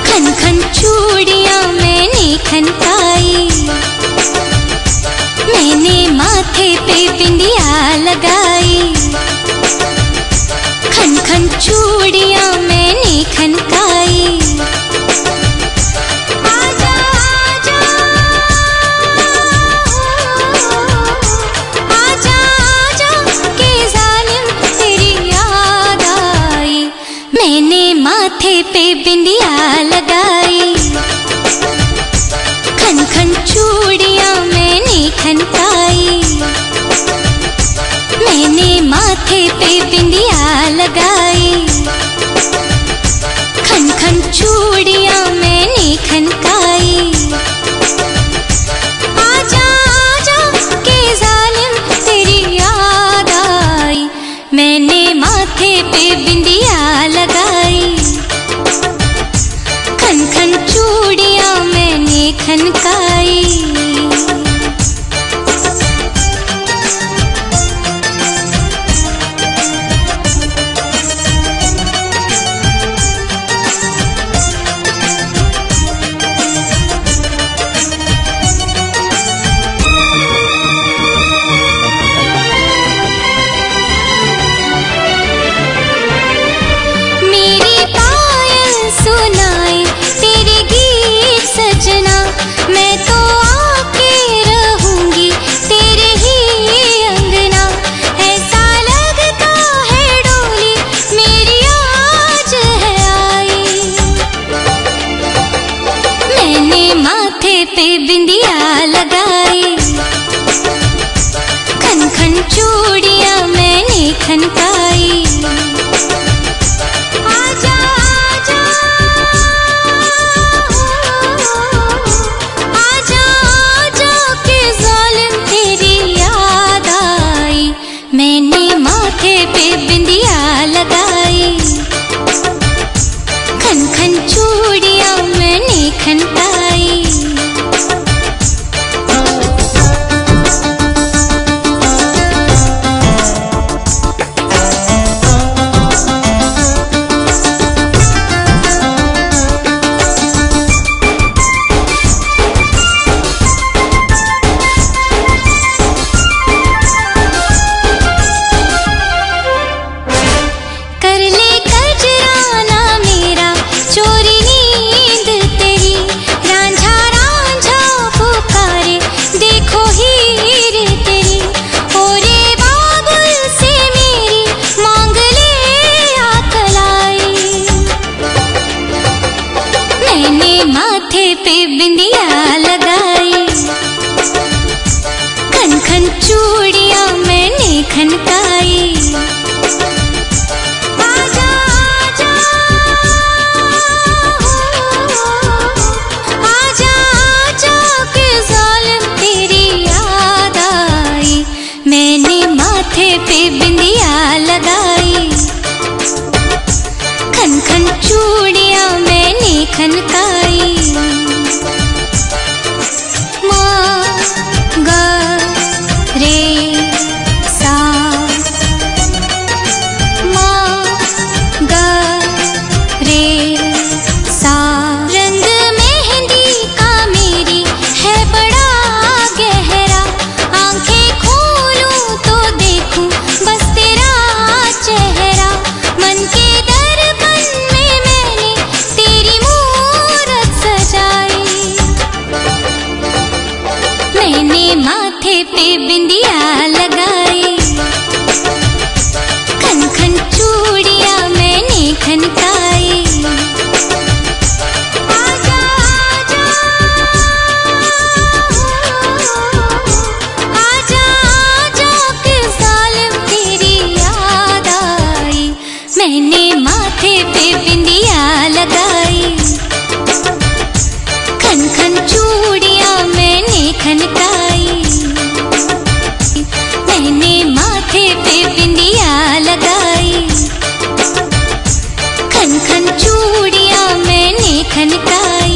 खन खन चूड़ियाँ मैंने खनकाई। बहन ताई, आजा आजा आजा आजा के ज़ालिम तेरी याद आई। मैंने माथे पे बिंदिया लगाई, खन खन चूड़ियां मैंने खनताई। माथे पे बिंदिया लगाई, खन खन चूड़ियां मैंने खनकाई। आजा आजा आजा आजा के ज़ालिम तेरी याद आई। मैंने माथे पे बिंदिया लगाई, खन खन चूड़ियां मैंने खनकाई।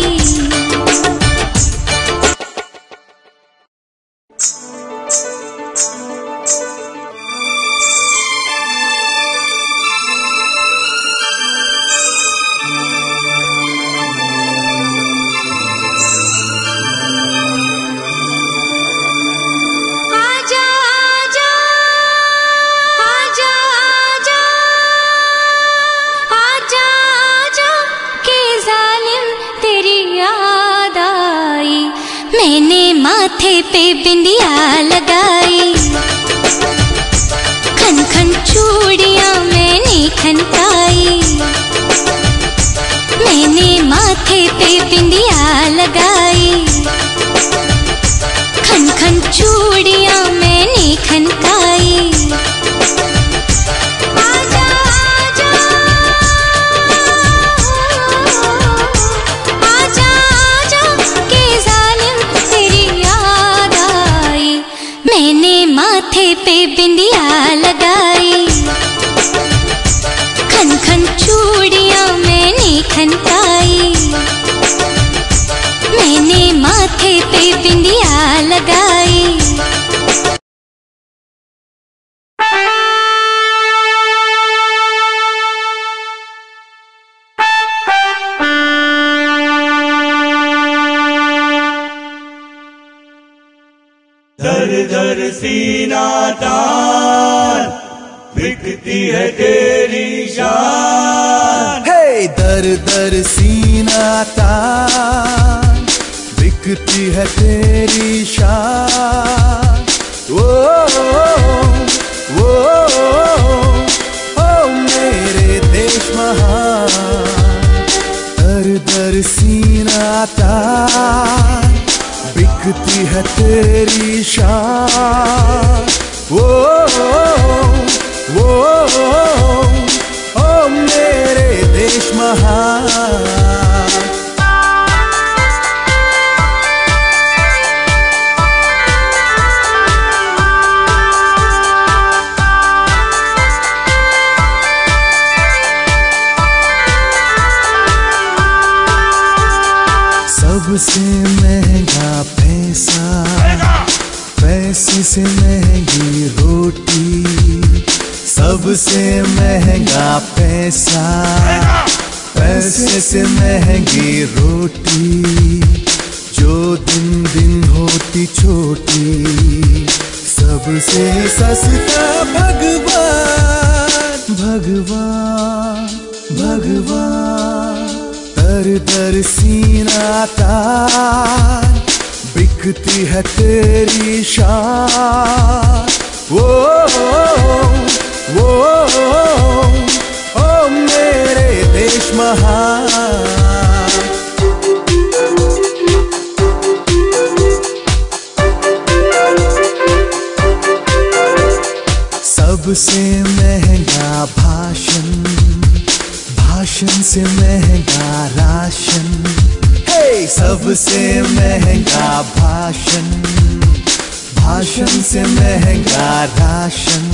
मैंने माथे पे बिंदिया लगाई, खन खन चूड़ियां मैंने खनकाई। आजा आजा आजा आजा के ज़ालिम तेरी याद आई। मैंने माथे पे बिंदिया लगाई, खन खन चूड़ियां मैंने खनकाई। मैंने माथे पे बिंदिया लगाई, खन खन चूड़ियां मैंने खनकाई। मैंने माथे पे बिंदिया लगाई, खन खन चूड़ियां मैंने खनकाई। मैंने माथे पे बिंदिया लगाई, खन खन चूड़ियां मैंने खनकाई। माथे पे बिंदिया लगाई, खन खन चूड़ियां मैंने खनकाई। मैंने माथे पे बिंदिया लगाई। दर दर सीना तार बिकती है तेरी शान। हे दर दर सीना तार बिकती है तेरी शान। ओ ओ मेरे देश महान। दर दर सीना तार बिकती है तेरी शान। वो हमसे महंगा पैसा, पैसे से महंगी रोटी, सबसे महंगा पैसा, पैसे से महंगी रोटी, जो दिन दिन होती छोटी, सबसे सस्ता भगवान, भगवान, भगवान। दर दर सीना तार, बिकती है तेरी शान। वो ओ मेरे देश महान। सबसे महंगा भाषण, भाषण से महंगा राशन। हे सबसे महंगा भाषण, भाषण से महंगा राशन,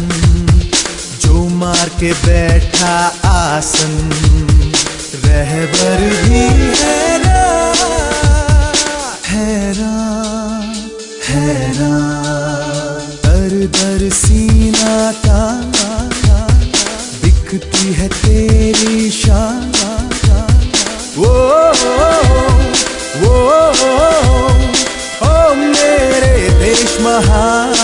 जो मार के बैठा आसन, रहबर भी हैरान, हैरान, हैरान। दर दर सीना का दिखती है तेरी शान। ओ मेरे देश महान।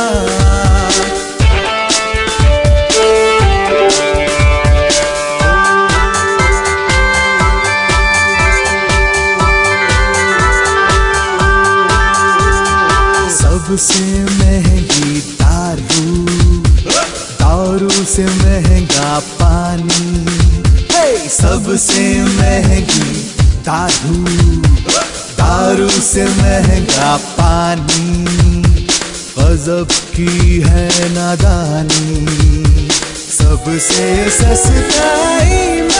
सबसे महंगी दारू, दारू से महंगा पानी। हे सबसे महंगी दारू, दारू से महंगा पानी। गजब की है नादानी, सबसे सस्ता ईमान,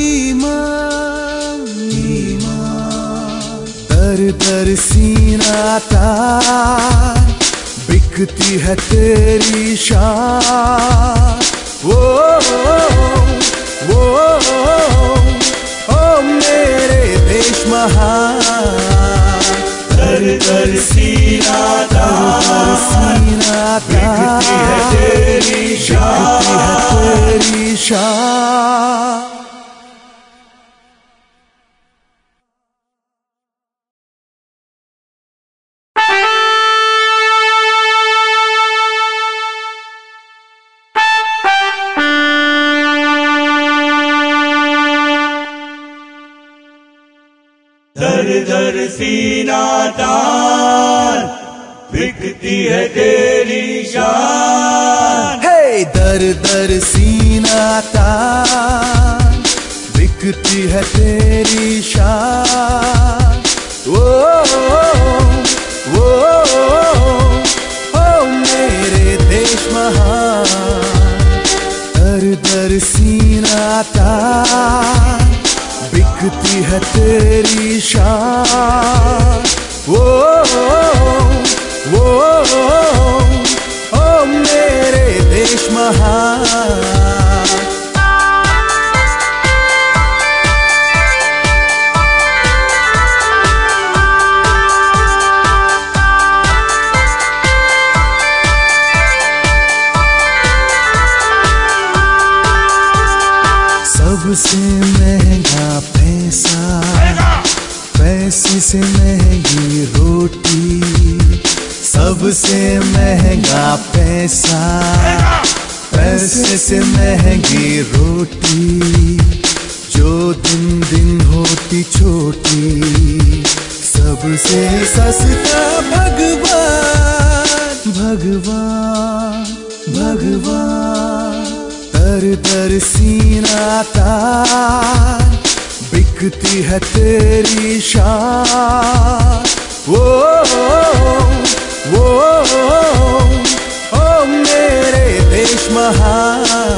ईमान, ईमान। दर दर सीना तार, बिकती है तेरी शान। ओ मेरे देश महान। दर दर सीना तार, बिकती है तेरी शान, तेरी शान। दर दर सीना तार, बिकती है तेरी शान। हे दर दर सीना तार, बिकती है तेरी शान। ओ मेरे देश महान। दर दर सीना तार, बिकती है तेरी शान। ओ मेरे देश महान। सबसे महंगा पैसा, पैसे से महंगी रोटी, सबसे महंगा पैसा, पैसे से महंगी रोटी, जो दिन दिन होती छोटी, सबसे सस्ता भगवान, भगवान, भगवान। दर दर सीना तार, बिकती है तेरी शान। ओ मेरे देश महान।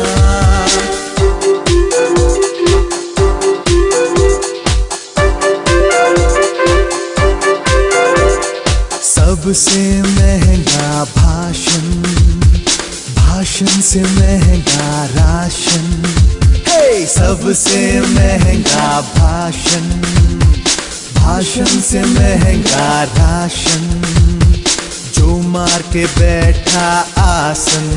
सबसे महंगा भाषण, भाषण से महंगा राशन। हे सबसे महंगा भाषण, भाषण से महंगा राशन, जो मार के बैठा आसन,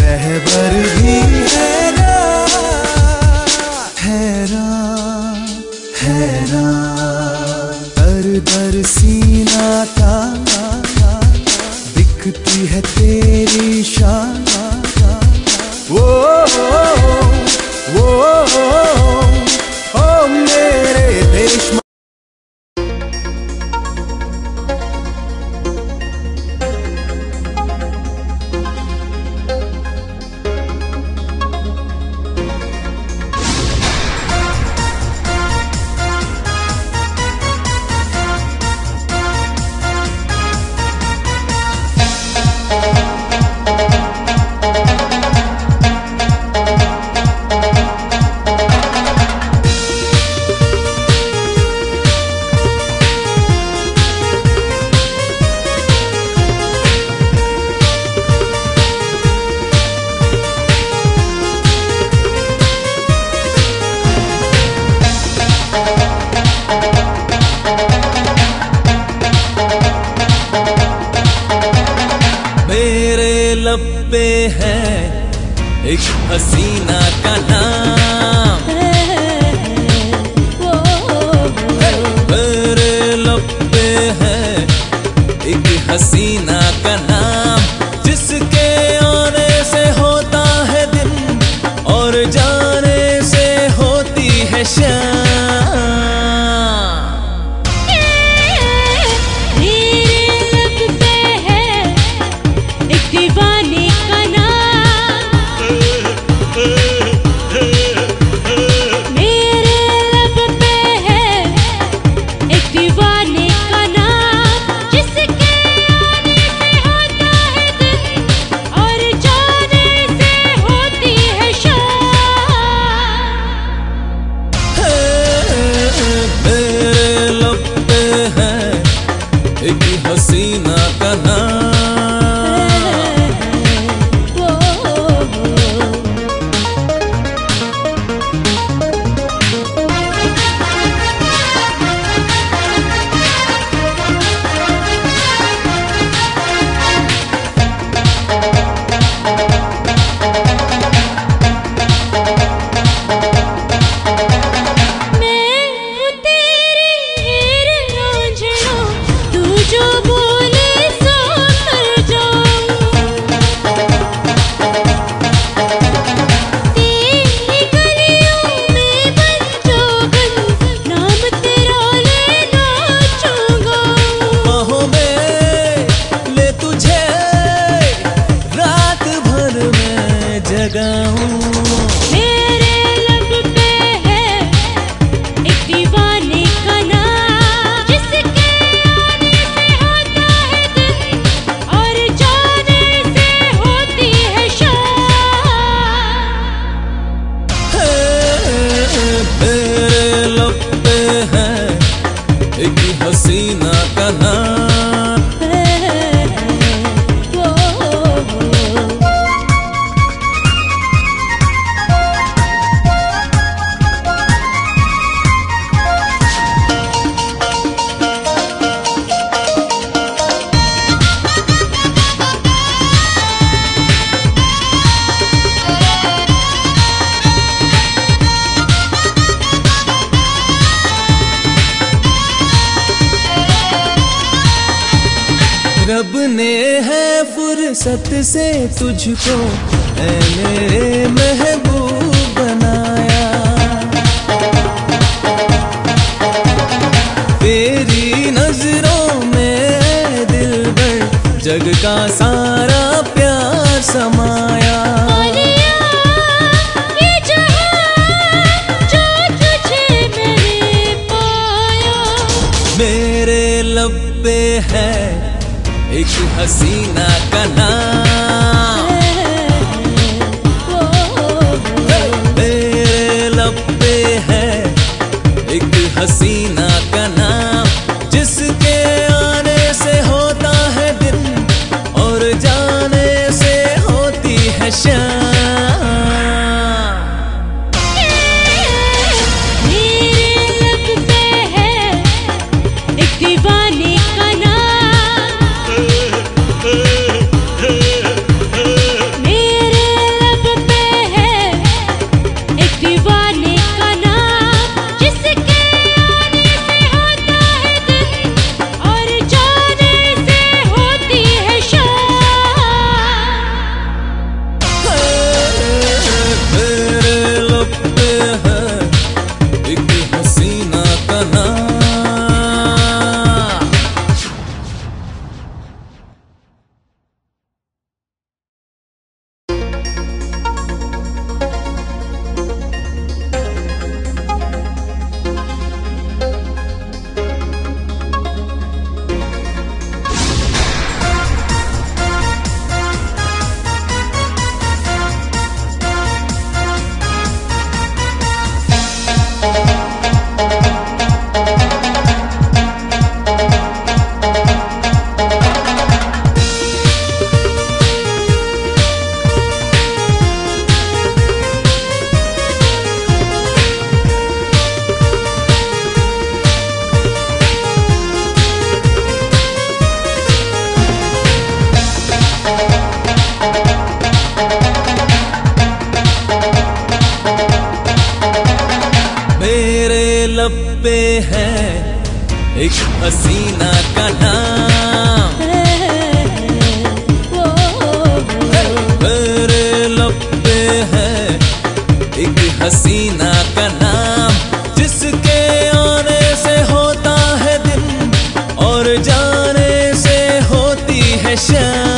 रहबर भी हैरान हैरान। दर सीना का दिखती है तेरी शान, वो मेरे देश। एक हसीना का नाम मेरे लब पे है, एक हसीना का नाम, जिसके आने से होता है दिन और जाने से होती है शाम। रब ने है फुर्सत से तुझको ऐ मेरे महबूब बनाया, तेरी नजरों में दिल भर जग का सारा प्यार समाया। मेरे लब पे है एक हसीना का नाम, मेरे लब पे है एक हसीना का नाम, जिसके आने से होता है दिन और जाने से होती है शाम। मेरे लब पे है हसीना का नाम तेरे लब पे है एक हसीना का नाम जिसके आने से होता है दिन और जाने से होती है शाम।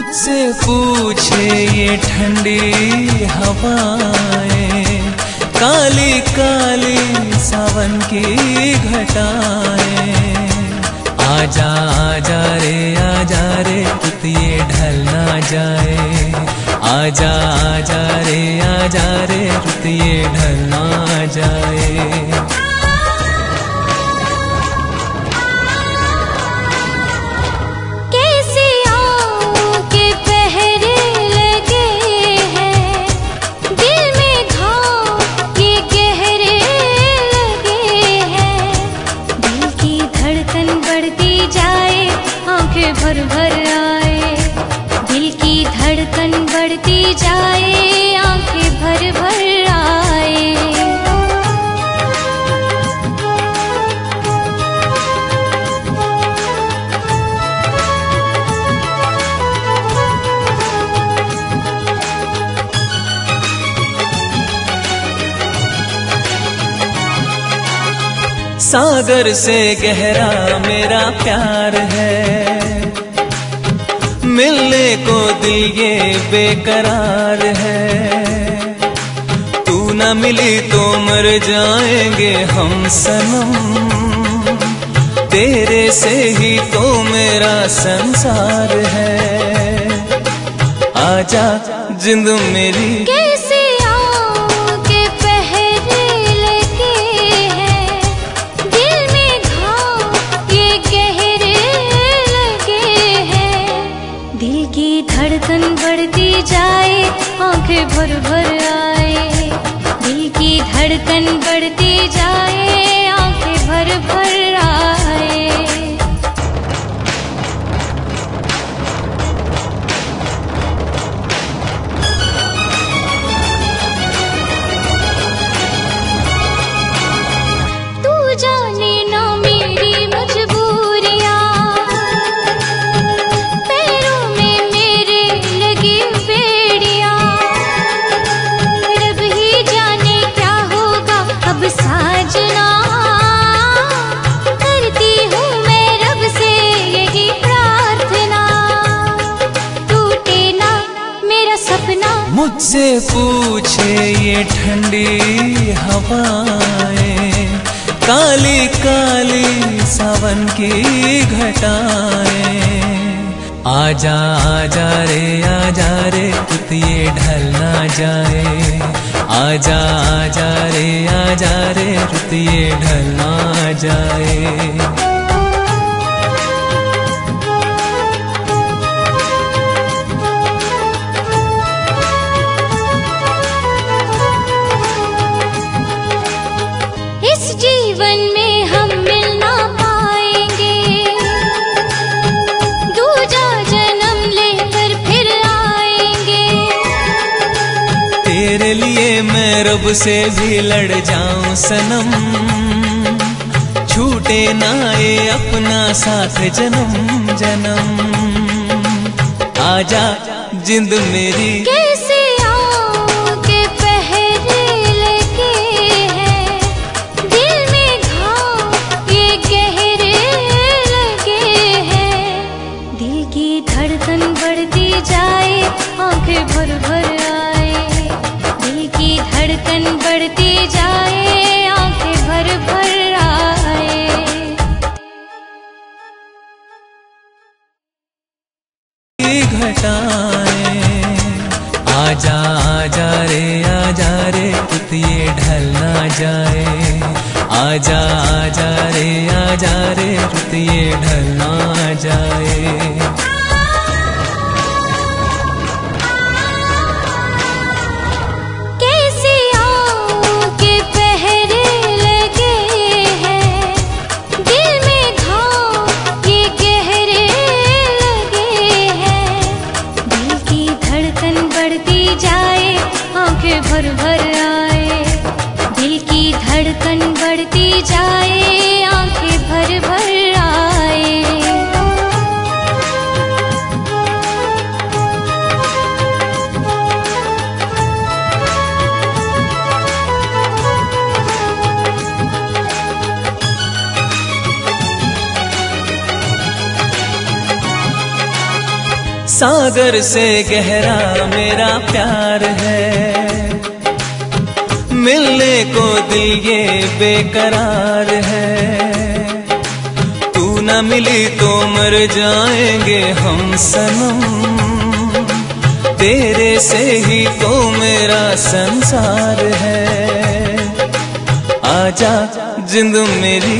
मुझसे पूछे ये ठंडी हवाएं, काली काली सावन की घटाएं। आजा आजा रे कित ये ढल ना जाए, आजा रे कित ये ढल ना जाए। भर भर आए दिल की धड़कन बढ़ती जाए, आंखें भर भर आए। सागर से गहरा मेरा प्यार है, मिलने को दिल ये बेकरार है। तू न मिली तो मर जाएंगे हम सनम, तेरे से ही तो मेरा संसार है। आजा जिंद मेरी कैसे के पहरे लगे हैं, दिल में घाव ये गहरे लगे हैं। दिल की धड़कन बढ़ती जाए, आंखें भर भर आए। दिल की धड़कन बढ़ती जाए, आंखें भर भर आए। मुझसे पूछे ये ठंडी हवाएं, काली काली सावन की घटाएं। आजा रे कित ये ढल ना जाए, आजा रे कित ये ढल ना जाए। जीवन में हम मिल ना पाएंगे, दूजा जन्म लेकर फिर आएंगे। तेरे लिए मैं रब से भी लड़ जाऊं सनम, छूटे ना ये अपना साथ जन्म जन्म। आजा जिंद मेरी कैसे भर भर आए, दिल की धड़कन बढ़ती जाए, आंखें भर भर आए। घटाएं आजा रे कित ये ढल ना जाए, आजा रे कित ये ढल ना जाए। भर भर आए दिल की धड़कन बढ़ती जाए, आंखें भर भर आए। सागर से गहरा मेरा प्यार है, मिलने को दिल ये बेकरार है। तू न मिली तो मर जाएंगे हम सनम, तेरे से ही तो मेरा संसार है। आजा जिंद मेरी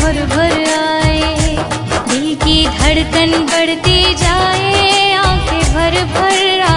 भर भर आए, दिल की धड़कन बढ़ती जाए, आंखें भर भर आए।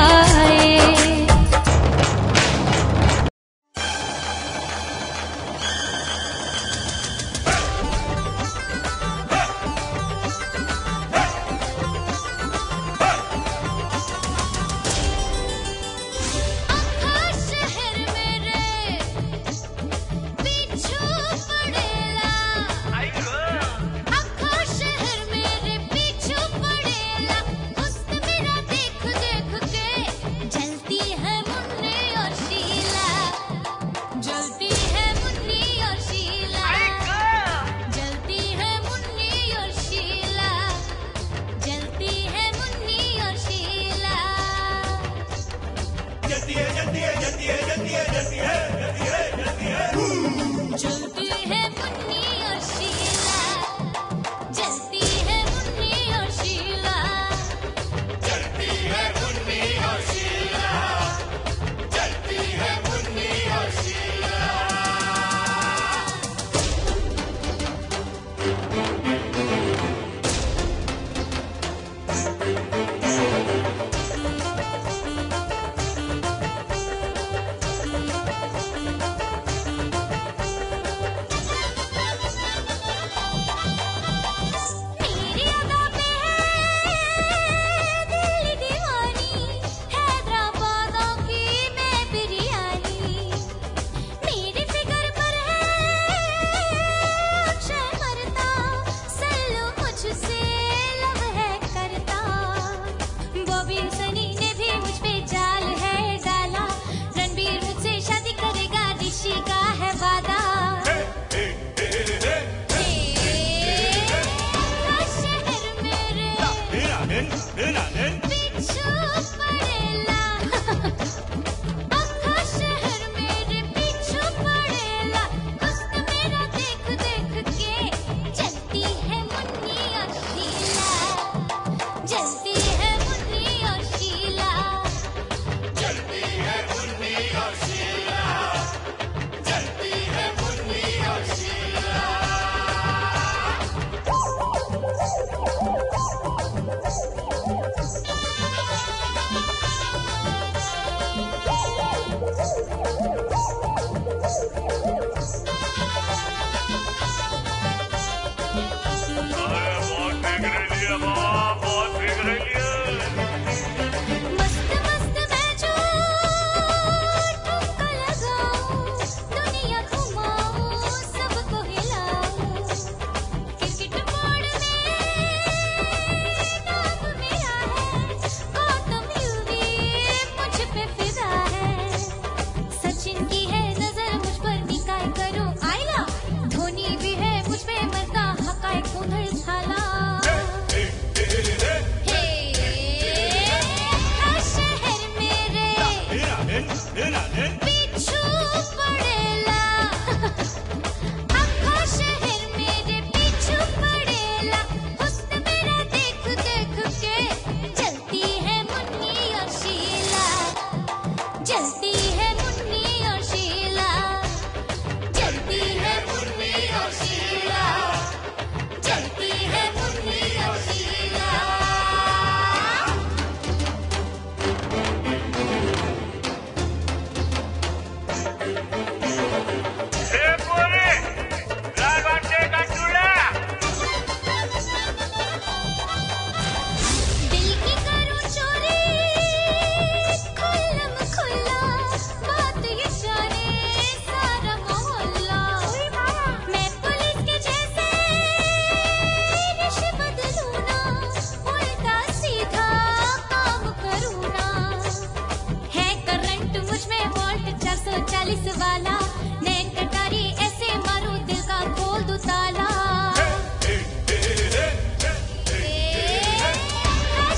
440 वाला मैं कटारी ऐसे मारू दिल का खोल दूं ताला।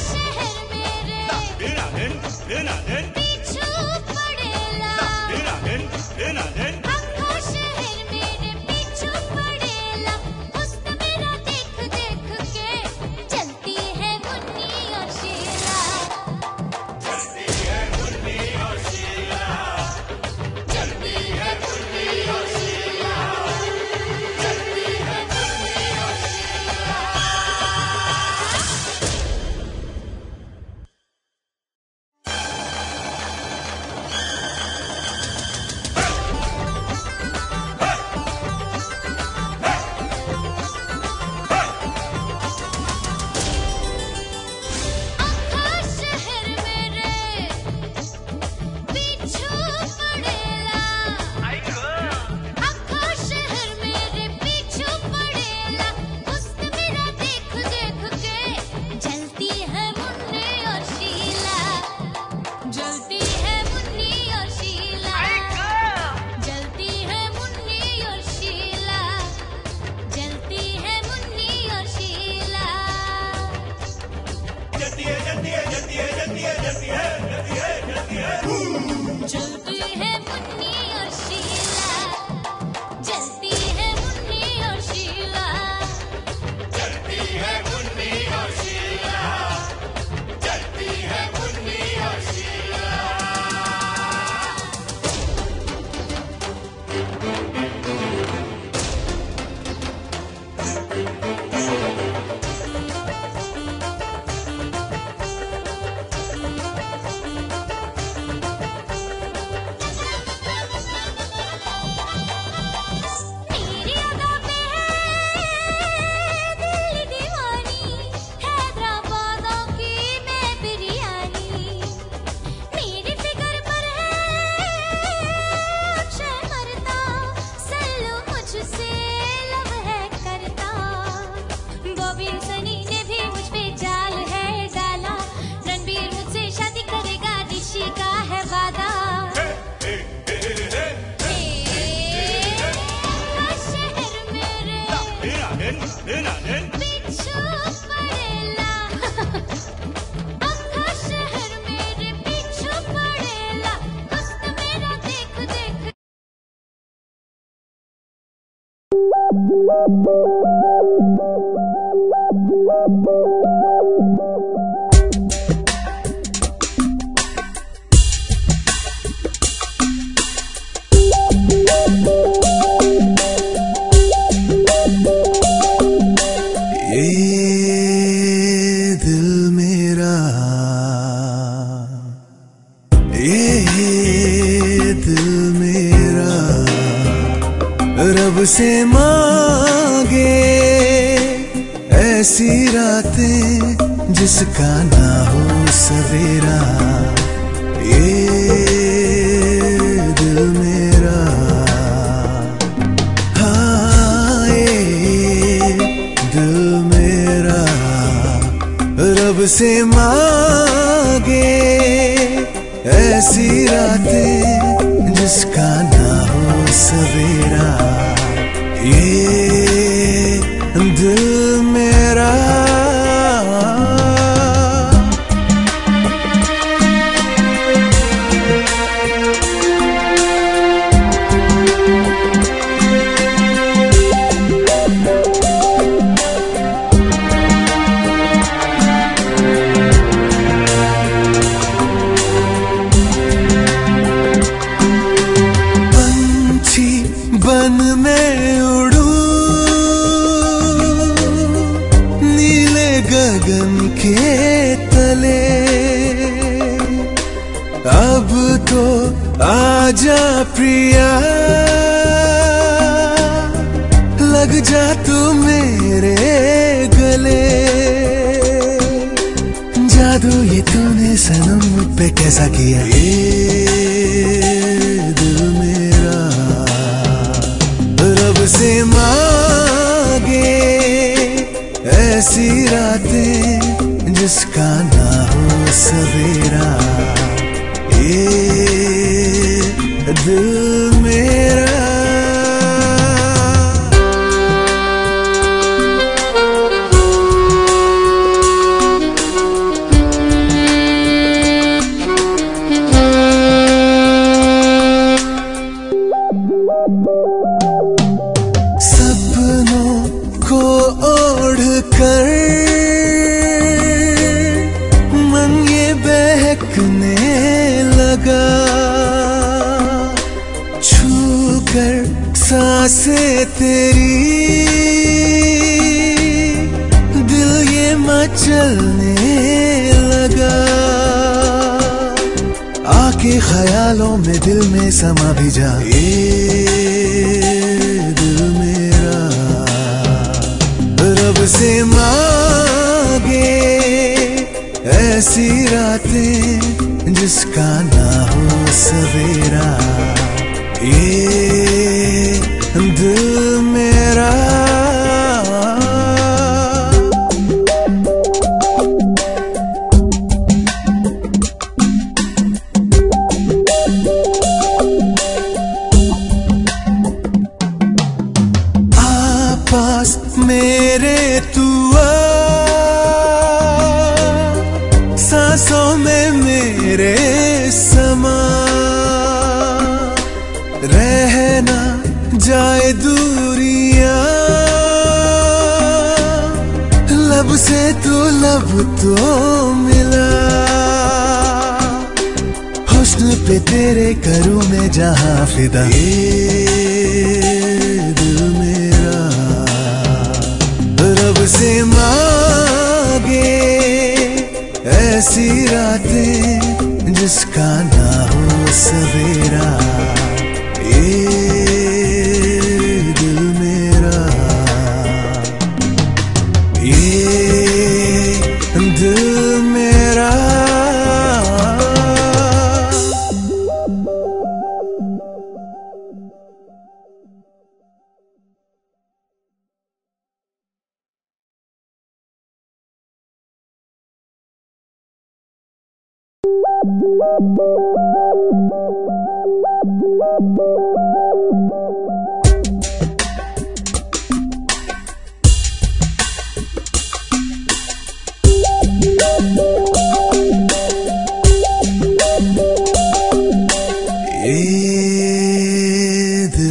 शहर मेरे पीछू पड़ेला, जलती है मुन्नी और शीला, जलती है मुन्नी और शीला, जलती है मुन्नी और शीला, जलती है मुन्नी और शीला। रब से मांगे ऐसी रातें जिसका ना हो सवेरा, ये दिल मेरा। हाँ ये दिल मेरा रब से मांगे ऐसी रातें जिसका ना हो सवेरा, ये दिल मेरा। आजा प्रिया लग जा तू मेरे गले, जादू ये तूने सनम पे कैसा किया, ये दिल मेरा। रब से मांगे ऐसी रातें जिसका ना हो सवेरा, ये दिल मेरा। सपनों को ओढ़ कर मन ये बहकने लगा, छू कर सांसें तेरी दिल ये मचलने लगा, आके ख्यालों में दिल में समा भी जा से मांगे ऐसी रातें जिसका ना हो सवेरा। ये दिल मेरा पास मेरे तू आ, सांसों में मेरे समा, रहना जाए दूरियां, लब से तू लब तो मिला, हुस्न पे तेरे करूं मैं जहां फिदा। से मांगे ऐसी रातें जिसका ना हो सवेरा। ये दिल मेरा, ये दिल मेरा। ये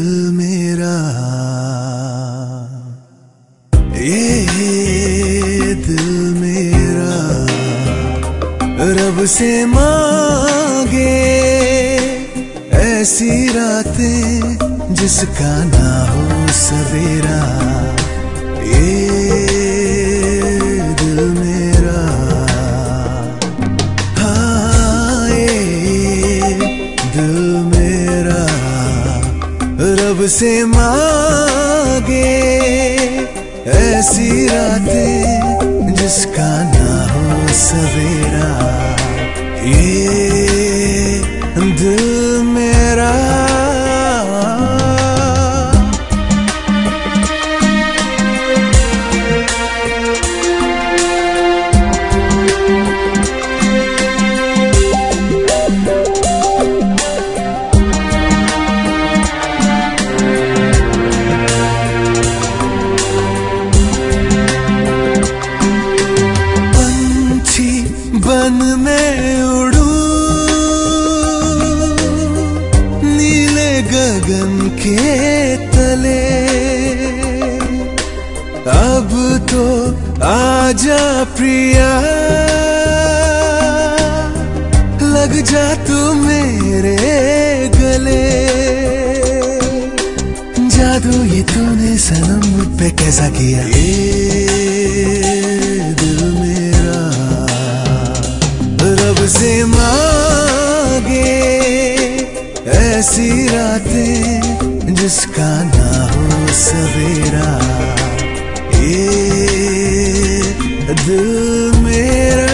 दिल मेरा, ये दिल मेरा। रब से मांगे ऐसी रातें जिसका ना हो सवेरा। ये दिल मेरा, हाँ ये दिल मेरा। रब से मांगे ऐसी रातें जिसका ना हो सवेरा। ये दिल मेरा। बन में उड़ू नीले गगन के तले, अब तो आजा प्रिया, लग जा तू मेरे गले। जादू ये तूने सनम मुझ पे कैसा किया। से मांगे ऐसी रातें जिसका ना हो सवेरा। ये दिल मेरा।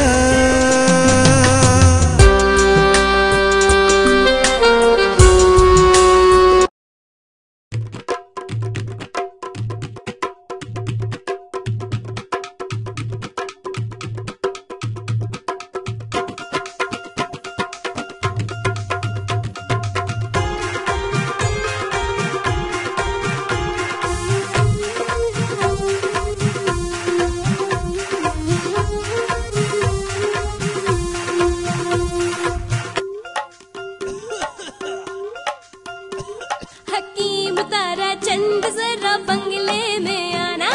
हकीम तारा चंद जरा बंगले में आना।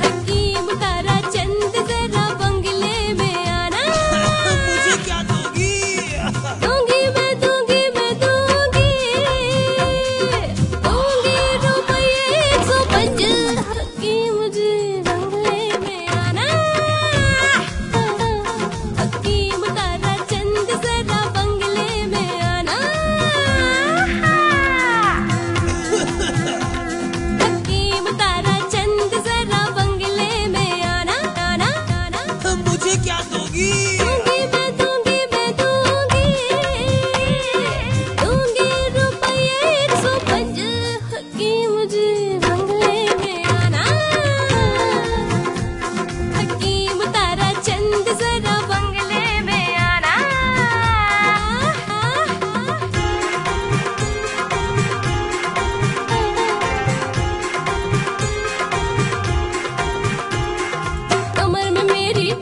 हकीम तारा चंद जरा बंगले में आना। मुझे क्या दोगी? दूंगी मैं, दूंगी मैं, दूंगी दूंगी रुपये 150। हकीम जी बंगले में आना।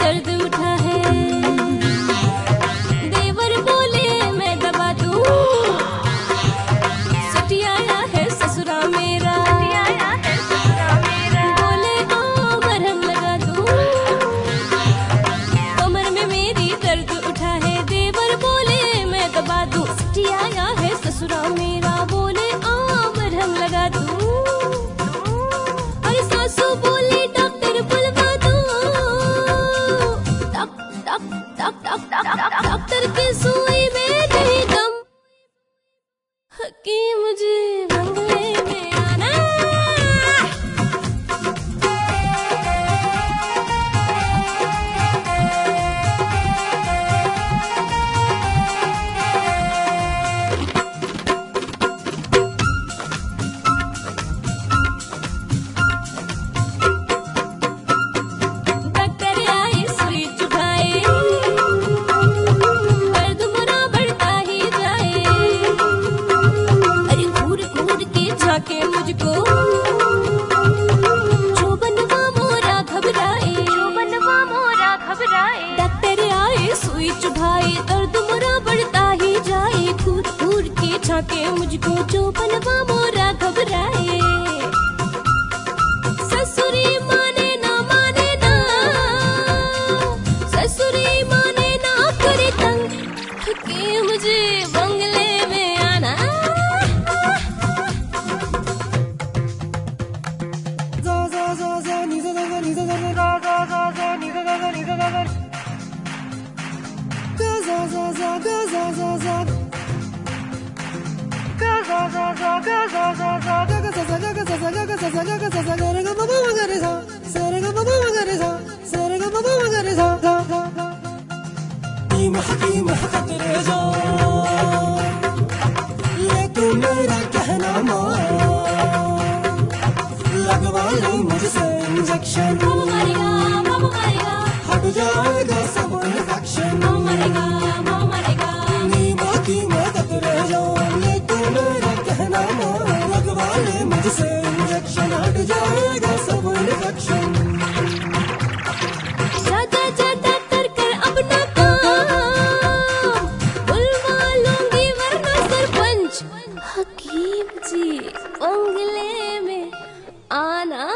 दर्द उठा है, देवर बोले मैं दबा दूं। सटियाया है ससुरा मेरा, बोले ओ मरहम लगा दूं। कमर में मेरी दर्द उठा है, देवर बोले मैं दबा दूं। सटियाया है ससुरा मेरा, बोले ओ मरहम लगा दूं। और सासू बोली डॉक्टर बुलवा दूं। डॉक्टर की सुई में कहीं दम। हकीम जी बंगले में आना। डॉक्टर आई सुई चुभाई, के मुझको चोबन का मोरा घबराए, चोबन का मोरा घबराए। डॉक्टर आए सुई चुभाए, दर्द मोरा बढ़ता ही जाए। घूर घूर के छाके मुझको चोबन का मोरा घबराए। ससुरी माने ना, माने ना, ससुरी माने ना, करे तंग। के मुझे बंगले में आना। ये तो मेरा कहना मान, लगवा लो मुझसे इंजेक्शन। हट जाएगा सब इन्फेक्शन। नीमा की मदद रह जाओ, ये तो मेरा कहना मान, लगवा ले मुझसे इंजेक्शन। हट जाएगा सब इन्फेक्शन। ज्यादा ज्यादा कर अपना काम बुलवा लूंगी वरना सरपंच। हकीम जी बंगले में आना।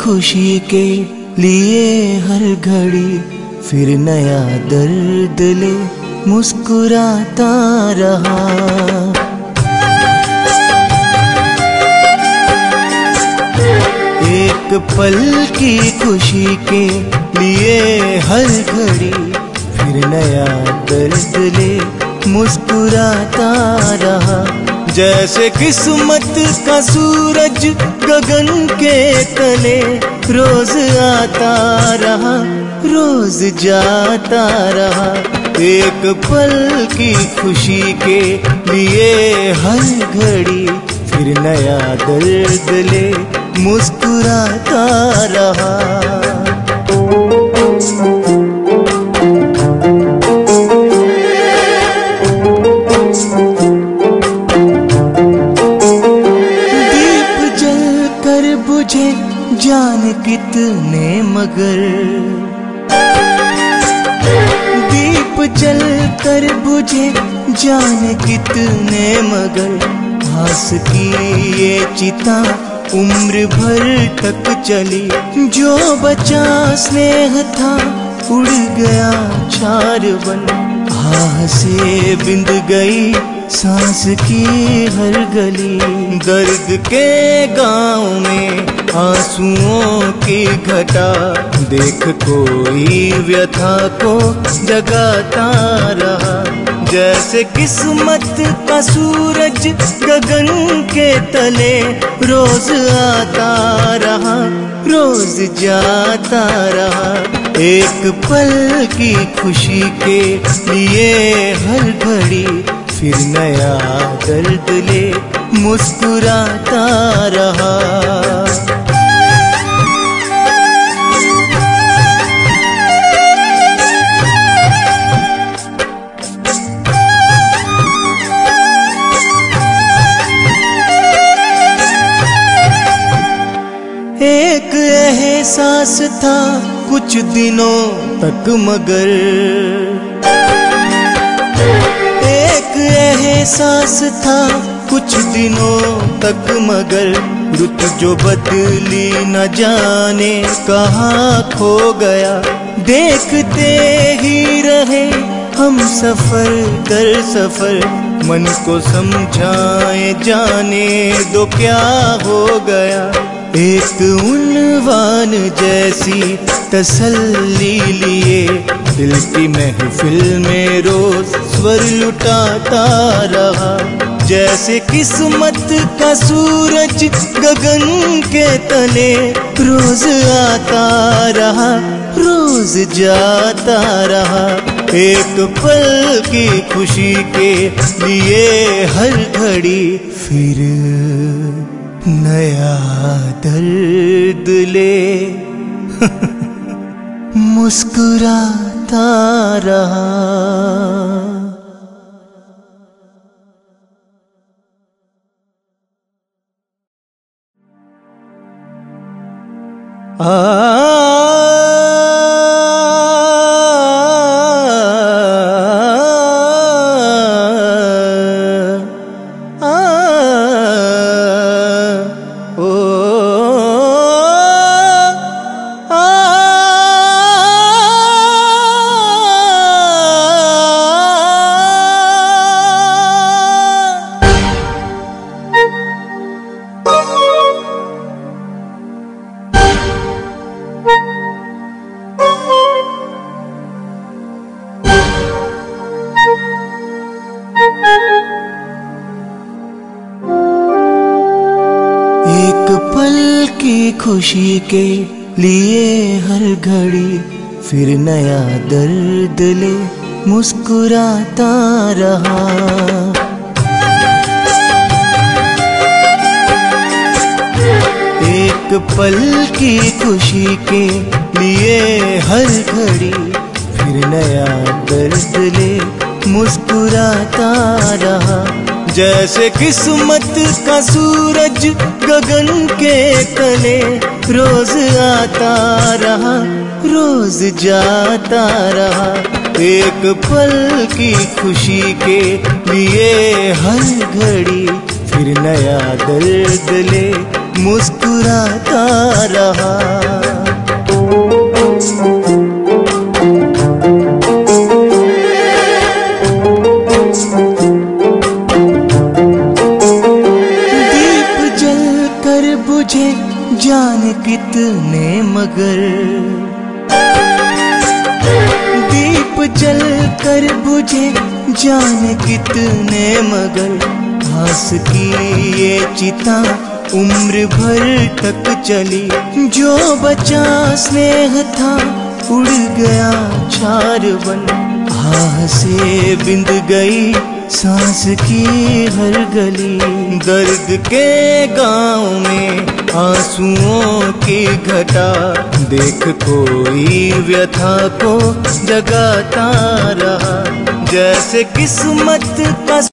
खुशी के लिए हर घड़ी फिर नया दर्द ले मुस्कुराता रहा। एक पल की खुशी के लिए हर घड़ी फिर नया दर्द ले मुस्कुराता रहा। जैसे किस्मत का सूरज गगन के तले रोज आता रहा रोज जाता रहा। एक पल की खुशी के लिए हर घड़ी फिर नया दर्द ले मुस्कुराता रहा। कितने मगर दीप जल कर बुझे जाने कितने मगर घास की ये चिता उम्र भर तक चली। जो बचा स्नेह था उड़ गया चार बन। आह से बिंद गई सांस की हर गली। दर्द के गांव में आंसुओं की घटा देख कोई व्यथा को जगाता रहा। जैसे किस्मत का सूरज गगन के तले रोज आता रहा रोज जाता रहा। एक पल की खुशी के लिए हर घड़ी फिर नया दर्द ले मुस्कुराता रहा। एक एहसास था कुछ दिनों तक मगर एक एहसास था कुछ दिनों तक मगर रुत जो बदली न जाने कहाँ खो गया। देखते ही रहे हम सफर दर सफर मन को समझाए जाने दो क्या हो गया। एक उन्वान जैसी तसल्ली लिए दिल की महफिल में रोज स्वर लुटाता रहा। जैसे किस्मत का सूरज गगन के तले रोज आता रहा रोज जाता रहा। एक पल की खुशी के लिए हर घड़ी फिर नया दर्द ले मुस्कुराता रहा। लिए हर घड़ी फिर नया दर्द ले मुस्कुराता रहा। एक पल की खुशी के लिए हर घड़ी फिर नया दर्द ले मुस्कुराता रहा। जैसे किस्मत का सूरज गगन के तले रोज आता रहा रोज जाता रहा। एक पल की खुशी के लिए हर घड़ी फिर नया दर्द ले मुस्कुराता रहा। जाने कितने मगर दीप जल कर बुझे जाने कितने मगर घास की ये चिता उम्र भर तक चली। जो बचा स्नेह था उड़ गया चार बन। आह से बिंद गई सांस की हर गली। दर्द के गांव में आंसुओं की घटा देख कोई व्यथा को जगाता रहा। जैसे किस्मत का